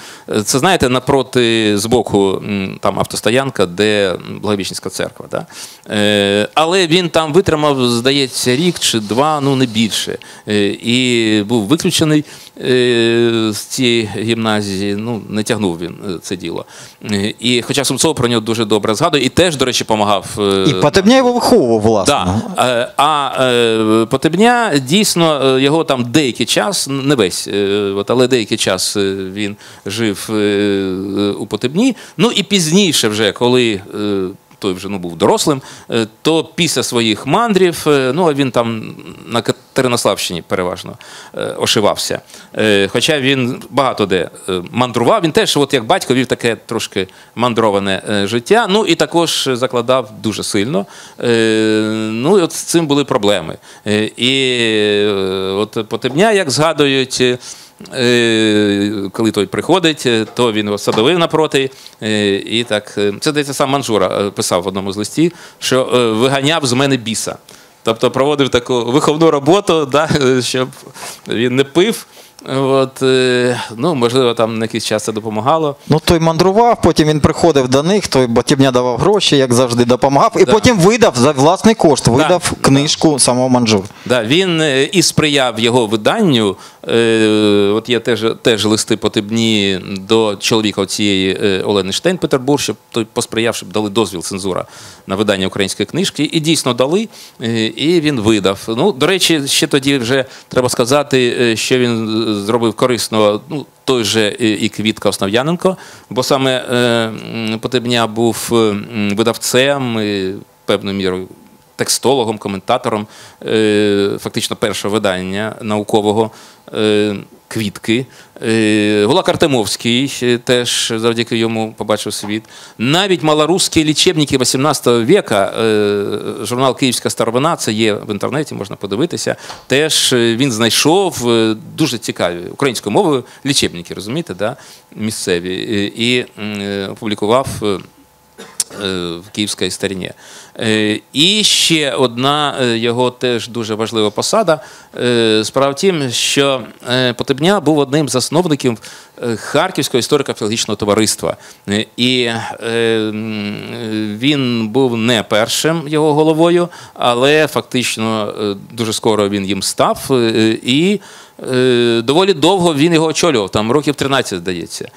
Це, знаєте, напроти збоку там автостоянка, де Благовіщенська церква. Да? Але він там витримав, здається, рік чи два, ну не більше. І був виключений з цієї гімназії, ну не тягнув він це діло. І хоча Сумцов про нього дуже добре згадує, і теж, до речі, помагав. І Потебня його виховував, власне. Да. А Потебня дійсно його там деякі час, не весь, але деякий час він жив у Потебні. Ну і пізніше вже, коли той вже ну, був дорослим, то після своїх мандрів, ну а він там на Катеринославщині переважно ошивався. Хоча він багато де мандрував, він теж, от як батько, вів таке трошки мандроване життя, ну і також закладав дуже сильно. Ну і от з цим були проблеми. І от Потебня, як згадують, коли той приходить, то він його садовив напроти. І так, це, здається, сам Манжура писав в одному з листів, що виганяв з мене біса. Тобто проводив таку виховну роботу, да, щоб він не пив. От, ну, можливо, там на якийсь час це допомагало. Ну, той мандрував, потім він приходив до них, той Потебня давав гроші, як завжди, допомагав. І да. потім видав за власний кошт, видав да. книжку да. самого Манжура. Да. Він і сприяв його виданню, От є теж, теж листи Потебні до чоловіка цієї Олени Штейн, Петербург, щоб той посприяв, щоб дали дозвіл цензура на видання української книжки. І дійсно дали, і він видав. Ну, до речі, ще тоді вже треба сказати, що він зробив корисного, ну, той же і Квітка Основ'яненко, бо саме Потебня був видавцем, певною мірою текстологом, коментатором фактично першого видання наукового «Квітки». Гулак Артемовський теж завдяки йому побачив світ. Навіть малорусські лічебники вісімнадцятого віка, журнал «Київська старовина», це є в інтернеті, можна подивитися, теж він знайшов дуже цікаві українською мовою лічебники, розумієте, да? Місцеві, і опублікував в «Київській старині». І ще одна його теж дуже важлива посада. Справа в тім, що Потебня був одним з засновників Харківського історико-філологічного товариства. І він був не першим його головою, але фактично дуже скоро він їм став. І доволі довго він його очолював, там років тринадцять, здається.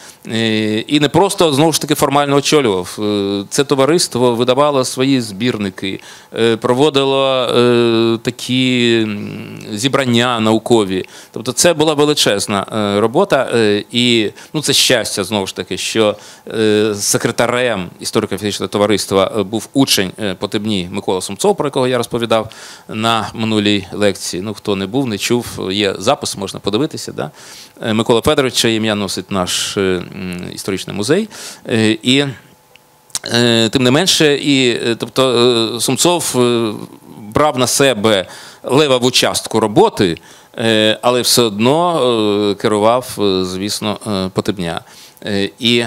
І не просто, знову ж таки, формально очолював. Це товариство видавало свої збірники, проводило такі зібрання наукові. Тобто це була величезна робота. І ну, це щастя, знову ж таки, що секретарем історико-філологічного товариства був учень Потебні Микола Сумцов, про якого я розповідав на минулій лекції. Ну, хто не був, не чув, є запис, можна подивитися. Да? Микола Федоровича ім'я носить наш історичний музей. І тим не менше, і, тобто, Сумцов брав на себе левову частку роботи, але все одно керував, звісно, Потебня. І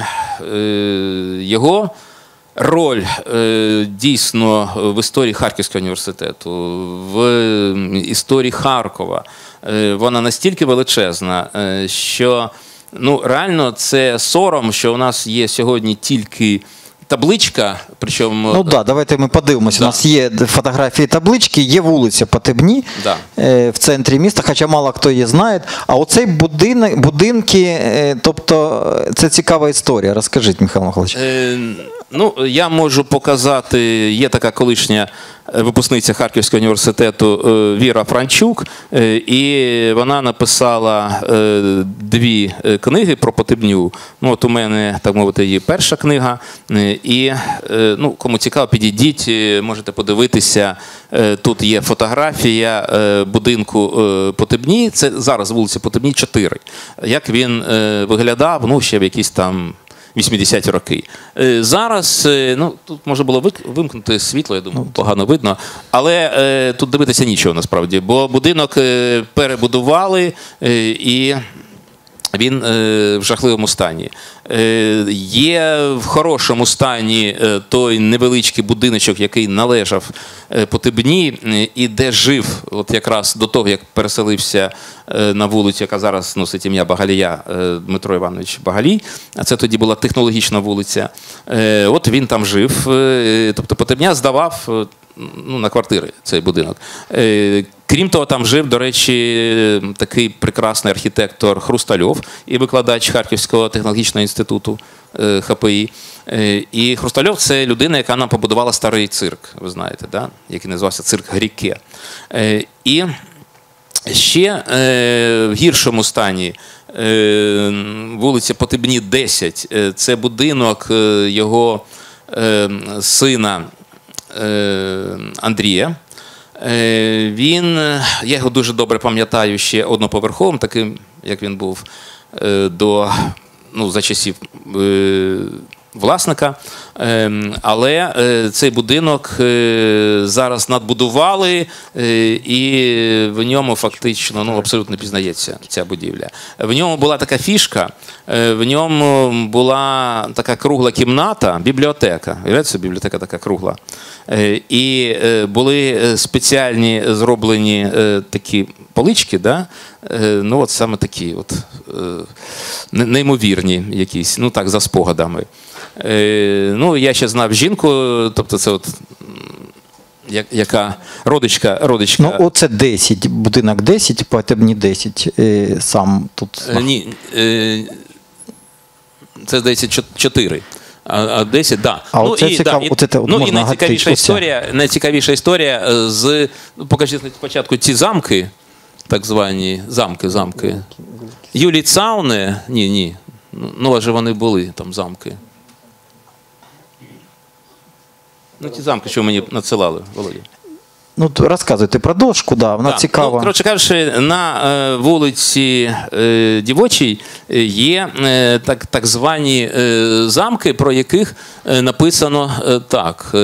його роль дійсно в історії Харківського університету, в історії Харкова, вона настільки величезна, що ну, реально це сором, що у нас є сьогодні тільки табличка, причому... Ну да, давайте ми подивимося. Да. У нас є фотографії таблички, є вулиця Потебні, да, в центрі міста, хоча мало хто її знає. А оцей будинок, будинки, тобто це цікава історія. Розкажіть, Михайло Михайлович. Е, ну, я можу показати, є така колишня випускниця Харківського університету Віра Франчук, і вона написала дві книги про Потебню. Ну, от у мене, так мовити, її перша книга, і, ну, кому цікаво, підійдіть, можете подивитися, тут є фотографія будинку Потебні, це зараз вулиця Потебні, чотири. Як він виглядав, ну, ще в якісь там вісімдесяті роки. Зараз, ну, тут можна було вимкнути світло, я думаю, погано видно, але е, тут дивитися нічого насправді, бо будинок е, перебудували е, і він е, в жахливому стані. Е, є в хорошому стані е, той невеличкий будиночок, який належав е, Потебні, е, і де жив, от якраз до того, як переселився е, на вулицю, яка зараз носить ім'я Багалія, е, Дмитро Іванович Багалій, а це тоді була технологічна вулиця. Е, от він там жив, е, тобто Потебня здавав е, ну, на квартири цей будинок. Е, Крім того, там жив, до речі, такий прекрасний архітектор Хрустальов і викладач Харківського технологічного інституту ха пе і. І Хрустальов – це людина, яка нам побудувала старий цирк, ви знаєте, да? Який називався цирк Гріке. І ще в гіршому стані вулиця Потебні, десять. Це будинок його сина Андрія. Він, я його дуже добре пам'ятаю, ще одноповерховим, таким, як він був до, ну, за часів власника. Але цей будинок зараз надбудували, і в ньому фактично, ну, абсолютно пізнається ця будівля. В ньому була така фішка, в ньому була така кругла кімната, бібліотека. Це бібліотека така кругла. І були спеціальні зроблені такі полички, да? Ну от саме такі, от, неймовірні якісь, ну так, за спогадами. Ну, я ще знав жінку, тобто це от яка родичка, родичка. Ну, оце десять, будинок десять, Потебні десять, сам тут. Ні, це десять чотири. А десять, да. А ну, і, цікав... да, і, ну, і найцікавіша історія, найцікавіша історія з, ну, покажіть спочатку ці замки, так звані замки, замки. Юлі Цауне, ні, ні, ну, а же вони були, там, замки. Ну, ті замки, що мені надсилали, Володя. Ну, розказуйте про дошку, да, вона цікава. Ну, коротше кажучи, на е, вулиці е, Дівочій є е, так, так звані е, замки, про яких е, написано е, так. Е,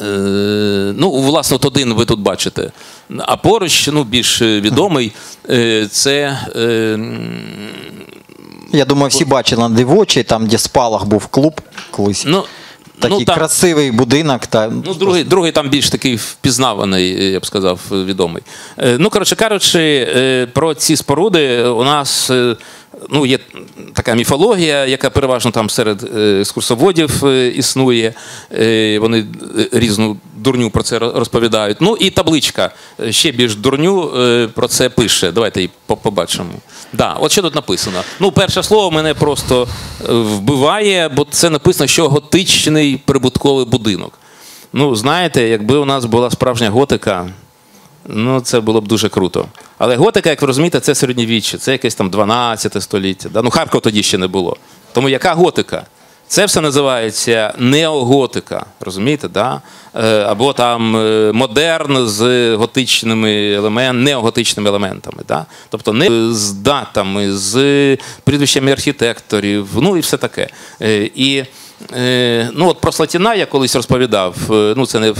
е, ну, власне, от один ви тут бачите. А поруч, ну, більш відомий, е, це... Е, Я думаю, всі бачили на Дівочій, там, де спалах був клуб колись. Ну, такий, ну, там, красивий будинок. Та... Ну, другий, другий там більш такий впізнаваний, я б сказав, відомий. Ну, коротше кажучи, про ці споруди у нас, ну, є така міфологія, яка переважно там серед екскурсоводів існує. Вони різну дурню про це розповідають. Ну, і табличка ще більш дурню про це пише. Давайте її побачимо. Да, от що тут написано. Ну, перше слово мене просто вбиває, бо це написано, що готичний прибутковий будинок. Ну, знаєте, якби у нас була справжня готика, ну, це було б дуже круто. Але готика, як ви розумієте, це середньовіччя, це якесь там дванадцяте століття. Да? Ну, Харкова тоді ще не було. Тому яка готика? Це все називається неоготика, розумієте, да? Або там модерн з готичними елемент, неоготичними елементами, да? Тобто не з датами, з прізвищами архітекторів, ну і все таке. І, ну, от про Слатіна я колись розповідав, ну, це не в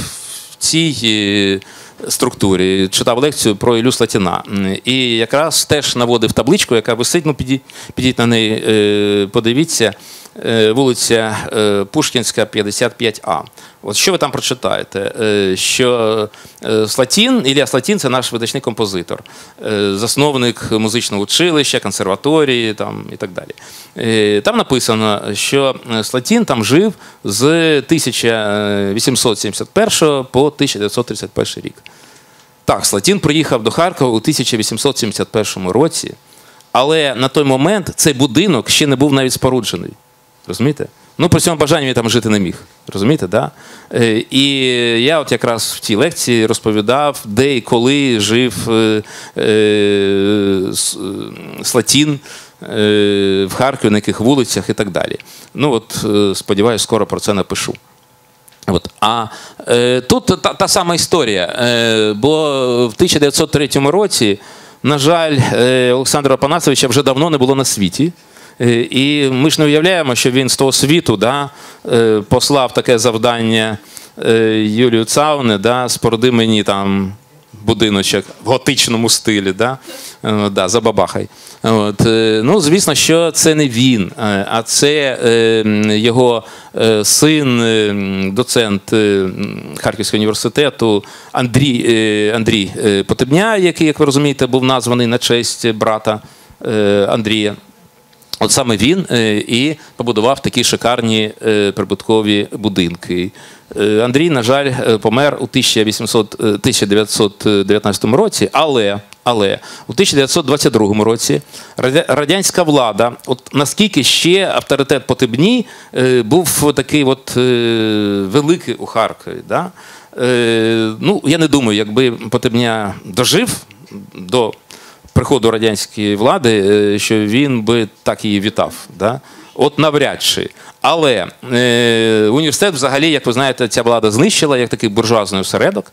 цій структурі, читав лекцію про Іллю Слатіна. І якраз теж наводив табличку, яка висить, ну, підіть, підіть на неї, подивіться, вулиця Пушкінська, п'ятдесят п'ять А. От що ви там прочитаєте? Що Слатін, Ілля Слатін – це наш видатний композитор, засновник музичного училища, консерваторії там, і так далі. Там написано, що Слатін там жив з тисяча вісімсот сімдесят першого по тисяча дев'ятсот тридцять перший рік. Так, Слатін приїхав до Харкова у тисяча вісімсот сімдесят першому році, але на той момент цей будинок ще не був навіть споруджений. Розумієте? Ну, при цьому бажанні він там жити не міг. Розумієте, да? І я от якраз в цій лекції розповідав, де і коли жив е, е, Слатін е, в Харкові, на яких вулицях і так далі. Ну, от, сподіваюся, скоро про це напишу. От. А е, тут та, та сама історія. Е, бо в тисяча дев'ятсот третьому році, на жаль, е, Олександра Панасовича вже давно не було на світі. І ми ж не уявляємо, що він з того світу, да, послав таке завдання Юлію Цауне, да, споруди мені там будиночок в готичному стилі, да, да, забабахай. От. Ну, звісно, що це не він, а це його син, доцент Харківського університету Андрій, Андрій Потебня, який, як ви розумієте, був названий на честь брата Андрія. От саме він і побудував такі шикарні прибуткові будинки. Андрій, на жаль, помер у тисяча дев'ятсот дев'ятнадцятому році, але, але у тисяча дев'ятсот двадцять другому році радянська влада, от наскільки ще авторитет Потебні був такий от великий у Харкові. Да? Ну, я не думаю, якби Потебня дожив до приходу радянської влади, що він би так її вітав. Да? От навряд чи. Але е, університет взагалі, як ви знаєте, ця влада знищила, як такий буржуазний осередок,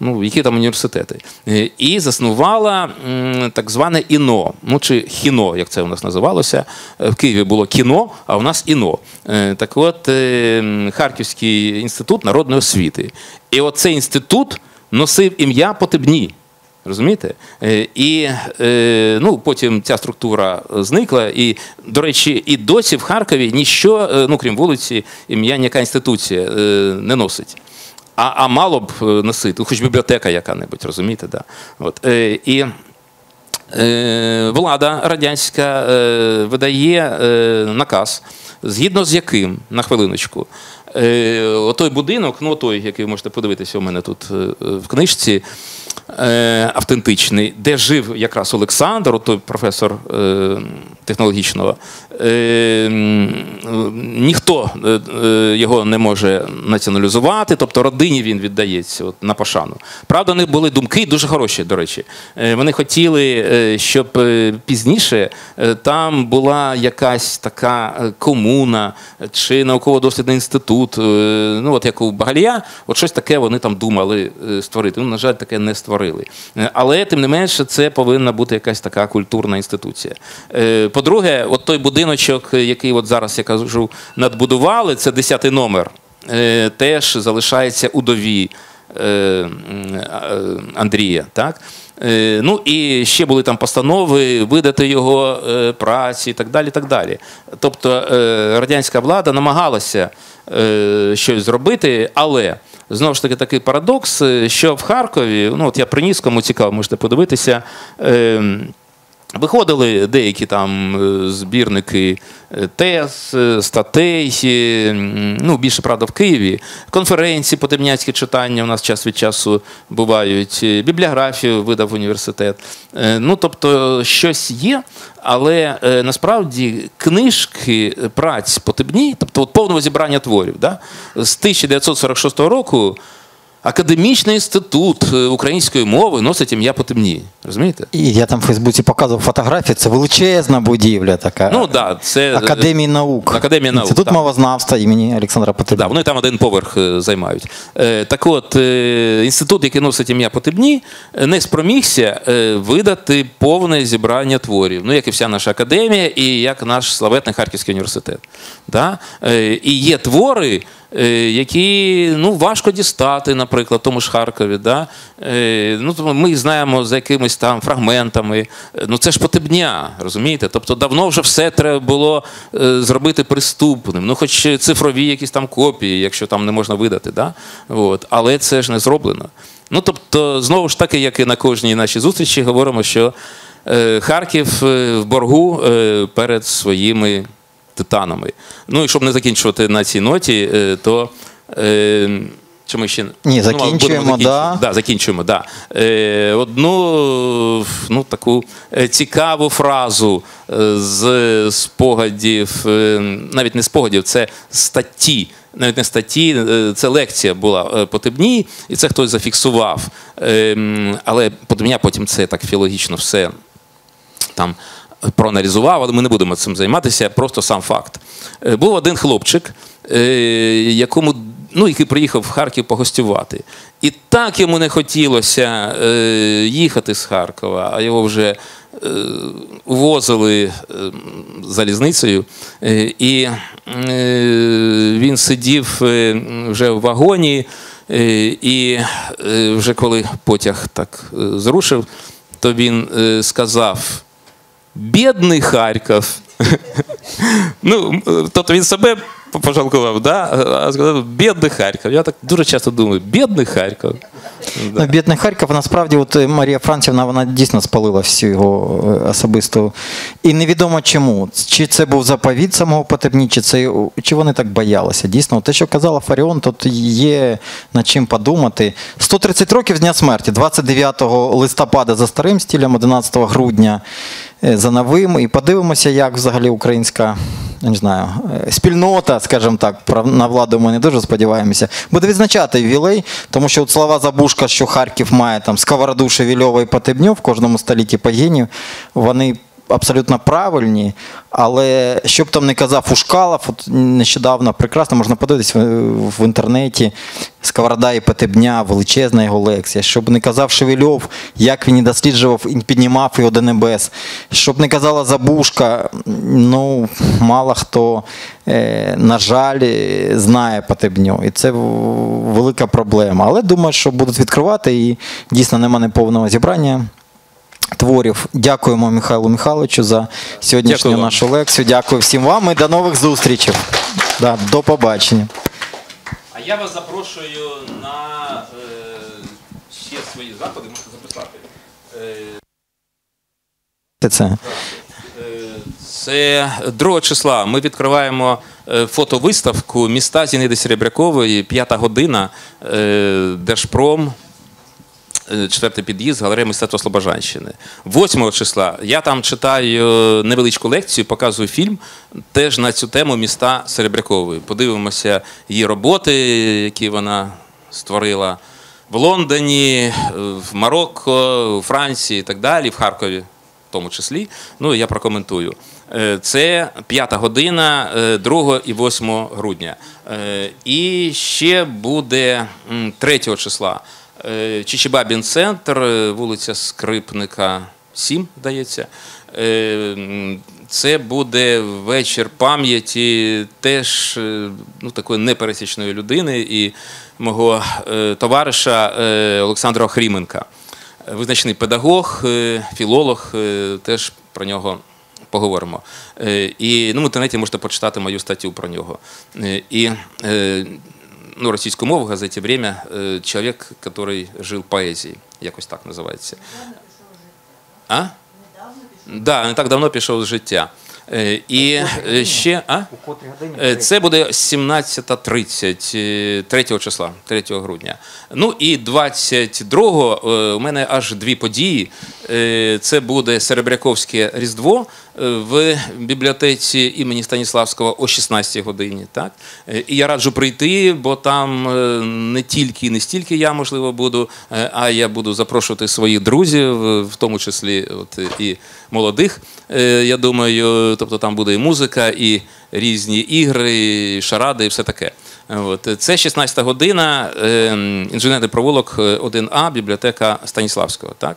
ну, які там університети, е, і заснувала е, так зване ІНО, ну, чи ХІНО, як це у нас називалося. В Києві було КІНО, а у нас ІНО. Е, так от, е, Харківський інститут народної освіти. І от цей інститут носив ім'я Потебні. Розумієте? І, ну, потім ця структура зникла. І, до речі, і досі в Харкові ніщо, ну, крім вулиці, ім'я ніяка інституція не носить. А, а мало б носити, хоч бібліотека яка-небудь, розумієте? Да. От. І влада радянська видає наказ згідно з яким, на хвилиночку, отой будинок, ну той, який ви можете подивитися у мене тут в книжці, автентичний, де жив якраз Олександр, той професор технологічного, ніхто його не може націоналізувати, тобто родині він віддається от, на пошану. Правда, в них були думки, дуже хороші, до речі. Вони хотіли, щоб пізніше там була якась така комуна чи науково-дослідний інститут, ну от як у Багалія, от щось таке вони там думали створити. Ну, на жаль, таке не створили. Але, тим не менше, це повинна бути якась така культурна інституція. По-друге, от той будиночок, який от зараз, я кажу, надбудували, це десятий номер, теж залишається удові Андрія, так? Ну і ще були там постанови, видати його праці і так далі, так далі. Тобто радянська влада намагалася щось зробити, але знову ж таки такий парадокс, що в Харкові, ну от я приніс, кому цікаво, можете подивитися, виходили деякі там збірники тез, статей, ну більше, правда, в Києві, конференції потебняцькі читання у нас час від часу бувають, бібліографію видав університет. Ну, тобто, щось є, але насправді книжки праць Потебні, тобто от повного зібрання творів, да, з тисяча дев'ятсот сорок шостого року Академічний інститут української мови носить ім'я Потебні, розумієте? І я там в Фейсбуці показував фотографії, це величезна будівля така. Ну, да, це... Академії наук. Академія наук, Інститут мовознавства імені Олександра Потебні. Да, вони там один поверх займають. Так от, інститут, який носить ім'я Потебні, не спромігся видати повне зібрання творів. Ну, як і вся наша академія, і як наш славетний Харківський університет. Да? І є твори, які, ну, важко дістати, наприклад, в тому ж Харкові, да? Ну, ми знаємо за якимись там фрагментами, ну це ж Потебня, розумієте? Тобто давно вже все треба було зробити приступним, ну хоч цифрові якісь там копії, якщо там не можна видати, да? От. Але це ж не зроблено. Ну, тобто, знову ж таки, як і на кожній нашій зустрічі, говоримо, що Харків в боргу перед своїми титанами. Ну і щоб не закінчувати на цій ноті, то е, чи ми ще Ні, закінчуємо, ну, да. Да, закінчуємо, да. Е, одну ну, таку цікаву фразу з спогадів, навіть не спогадів, це статті. Навіть не статті, це лекція була Потебні, і це хтось зафіксував. Е, але Потебня потім це так філологічно все там проаналізував, але ми не будемо цим займатися, просто сам факт. Був один хлопчик, якому, ну, який приїхав в Харків погостювати. І так йому не хотілося їхати з Харкова, а його вже увозили залізницею. І він сидів вже в вагоні, і вже коли потяг так зрушив, то він сказав: «Бідний Харків». Ну, тобто він себе пожалкував, да? А сказав: «Бідний Харків». Я так дуже часто думаю: «Бідний Харків». Да. Бідний Харків, насправді, от Марія Францівна, вона дійсно спалила всю його особисту. І невідомо чому. Чи це був заповіт самого Потебні, чи, це, чи вони так боялися. Дійсно, те, що казала Фаріон, тут є над чим подумати. сто тридцять років з дня смерті, двадцять дев'ятого листопада за старим стилем, одинадцятого грудня за новим. І подивимося, як взагалі українська, не знаю, спільнота, скажімо так, на владу ми не дуже сподіваємося, буде відзначати ювілей, тому що от слова Забужка, що Харків має там Сковороду, Шевельова і Потебню в кожному столітті по генію, вони абсолютно правильні, але що б там не казав Ушкалов, от нещодавно прекрасно, можна подивитися в інтернеті, Сковорода і Потебня, величезна його лекція. Щоб не казав Шевельов, як він і досліджував, і піднімав його до небес. Щоб не казала Забужка, ну, мало хто, на жаль, знає Потебню. І це велика проблема. Але думаю, що будуть відкривати, і дійсно нема неповного зібрання творів. Дякуємо Михайлу Михайловичу за сьогоднішню Дякую. нашу лекцію. Дякую всім вам і до нових зустрічей. Да, до побачення. А я вас запрошую на е, ще свої заходи, можете записати. Е, це. Е, Це другого числа. Ми відкриваємо фотовиставку «Міста Зіниди Серебрякової», п'ята година, Держпром, четвертий під'їзд, галерея мистецтва Слобожанщини. восьмого числа я там читаю невеличку лекцію, показую фільм теж на цю тему «Міста Серебрякової». Подивимося її роботи, які вона створила в Лондоні, в Марокко, у Франції і так далі, в Харкові в тому числі. Ну, я прокоментую. Це п'ята година, друге і восьме грудня. І ще буде третього числа. Чичибабін центр, вулиця Скрипника, сім, здається. Це буде вечір пам'яті теж, ну, такої непересічної людини і мого товариша Олександра Охріменка. Визначний педагог, філолог, теж про нього поговоримо. І, ну, в інтернеті можете почитати мою статтю про нього. І, ну, російську мову в газеті «Время», чоловік, який жив поезією, якось так називається. А? Да, не так давно пішов з життя. І ще, а? Це буде сімнадцята тридцять, третього числа, третього грудня. Ну і двадцять другого у мене аж дві події. Це буде Серебряковське Різдво в бібліотеці імені Станіславського о шістнадцятій годині. Так? І я раджу прийти, бо там не тільки і не стільки я, можливо, буду, а я буду запрошувати своїх друзів, в тому числі от, і молодих, я думаю. Тобто там буде і музика, і різні ігри, і шаради, і все таке. От. Це шістнадцята година, інженерний провулок один А, бібліотека Станіславського. Так?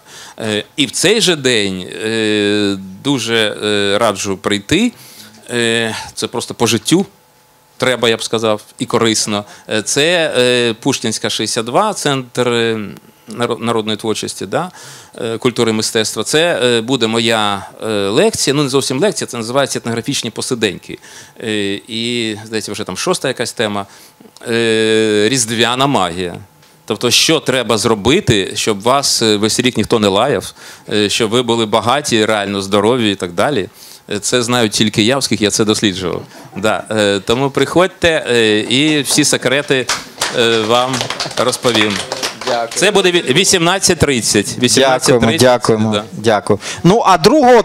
І в цей же день дуже раджу прийти, це просто по життю, треба, я б сказав, і корисно. Це Пушкінська, шістдесят два, центр народної творчості, да? Культури і мистецтва. Це буде моя лекція, ну не зовсім лекція, це називається «Етнографічні посиденьки». І, здається, вже там шоста якась тема, різдвяна магія. Тобто, що треба зробити, щоб вас весь рік ніхто не лаяв, щоб ви були багаті, реально здорові і так далі. Це знаю тільки я, оскільки я це досліджував. Да. Тому приходьте, і всі секрети вам розповім. Дякую. Це буде вісімнадцята тридцять. Дякуємо, дякуємо. Да. Дякую. Ну, а другого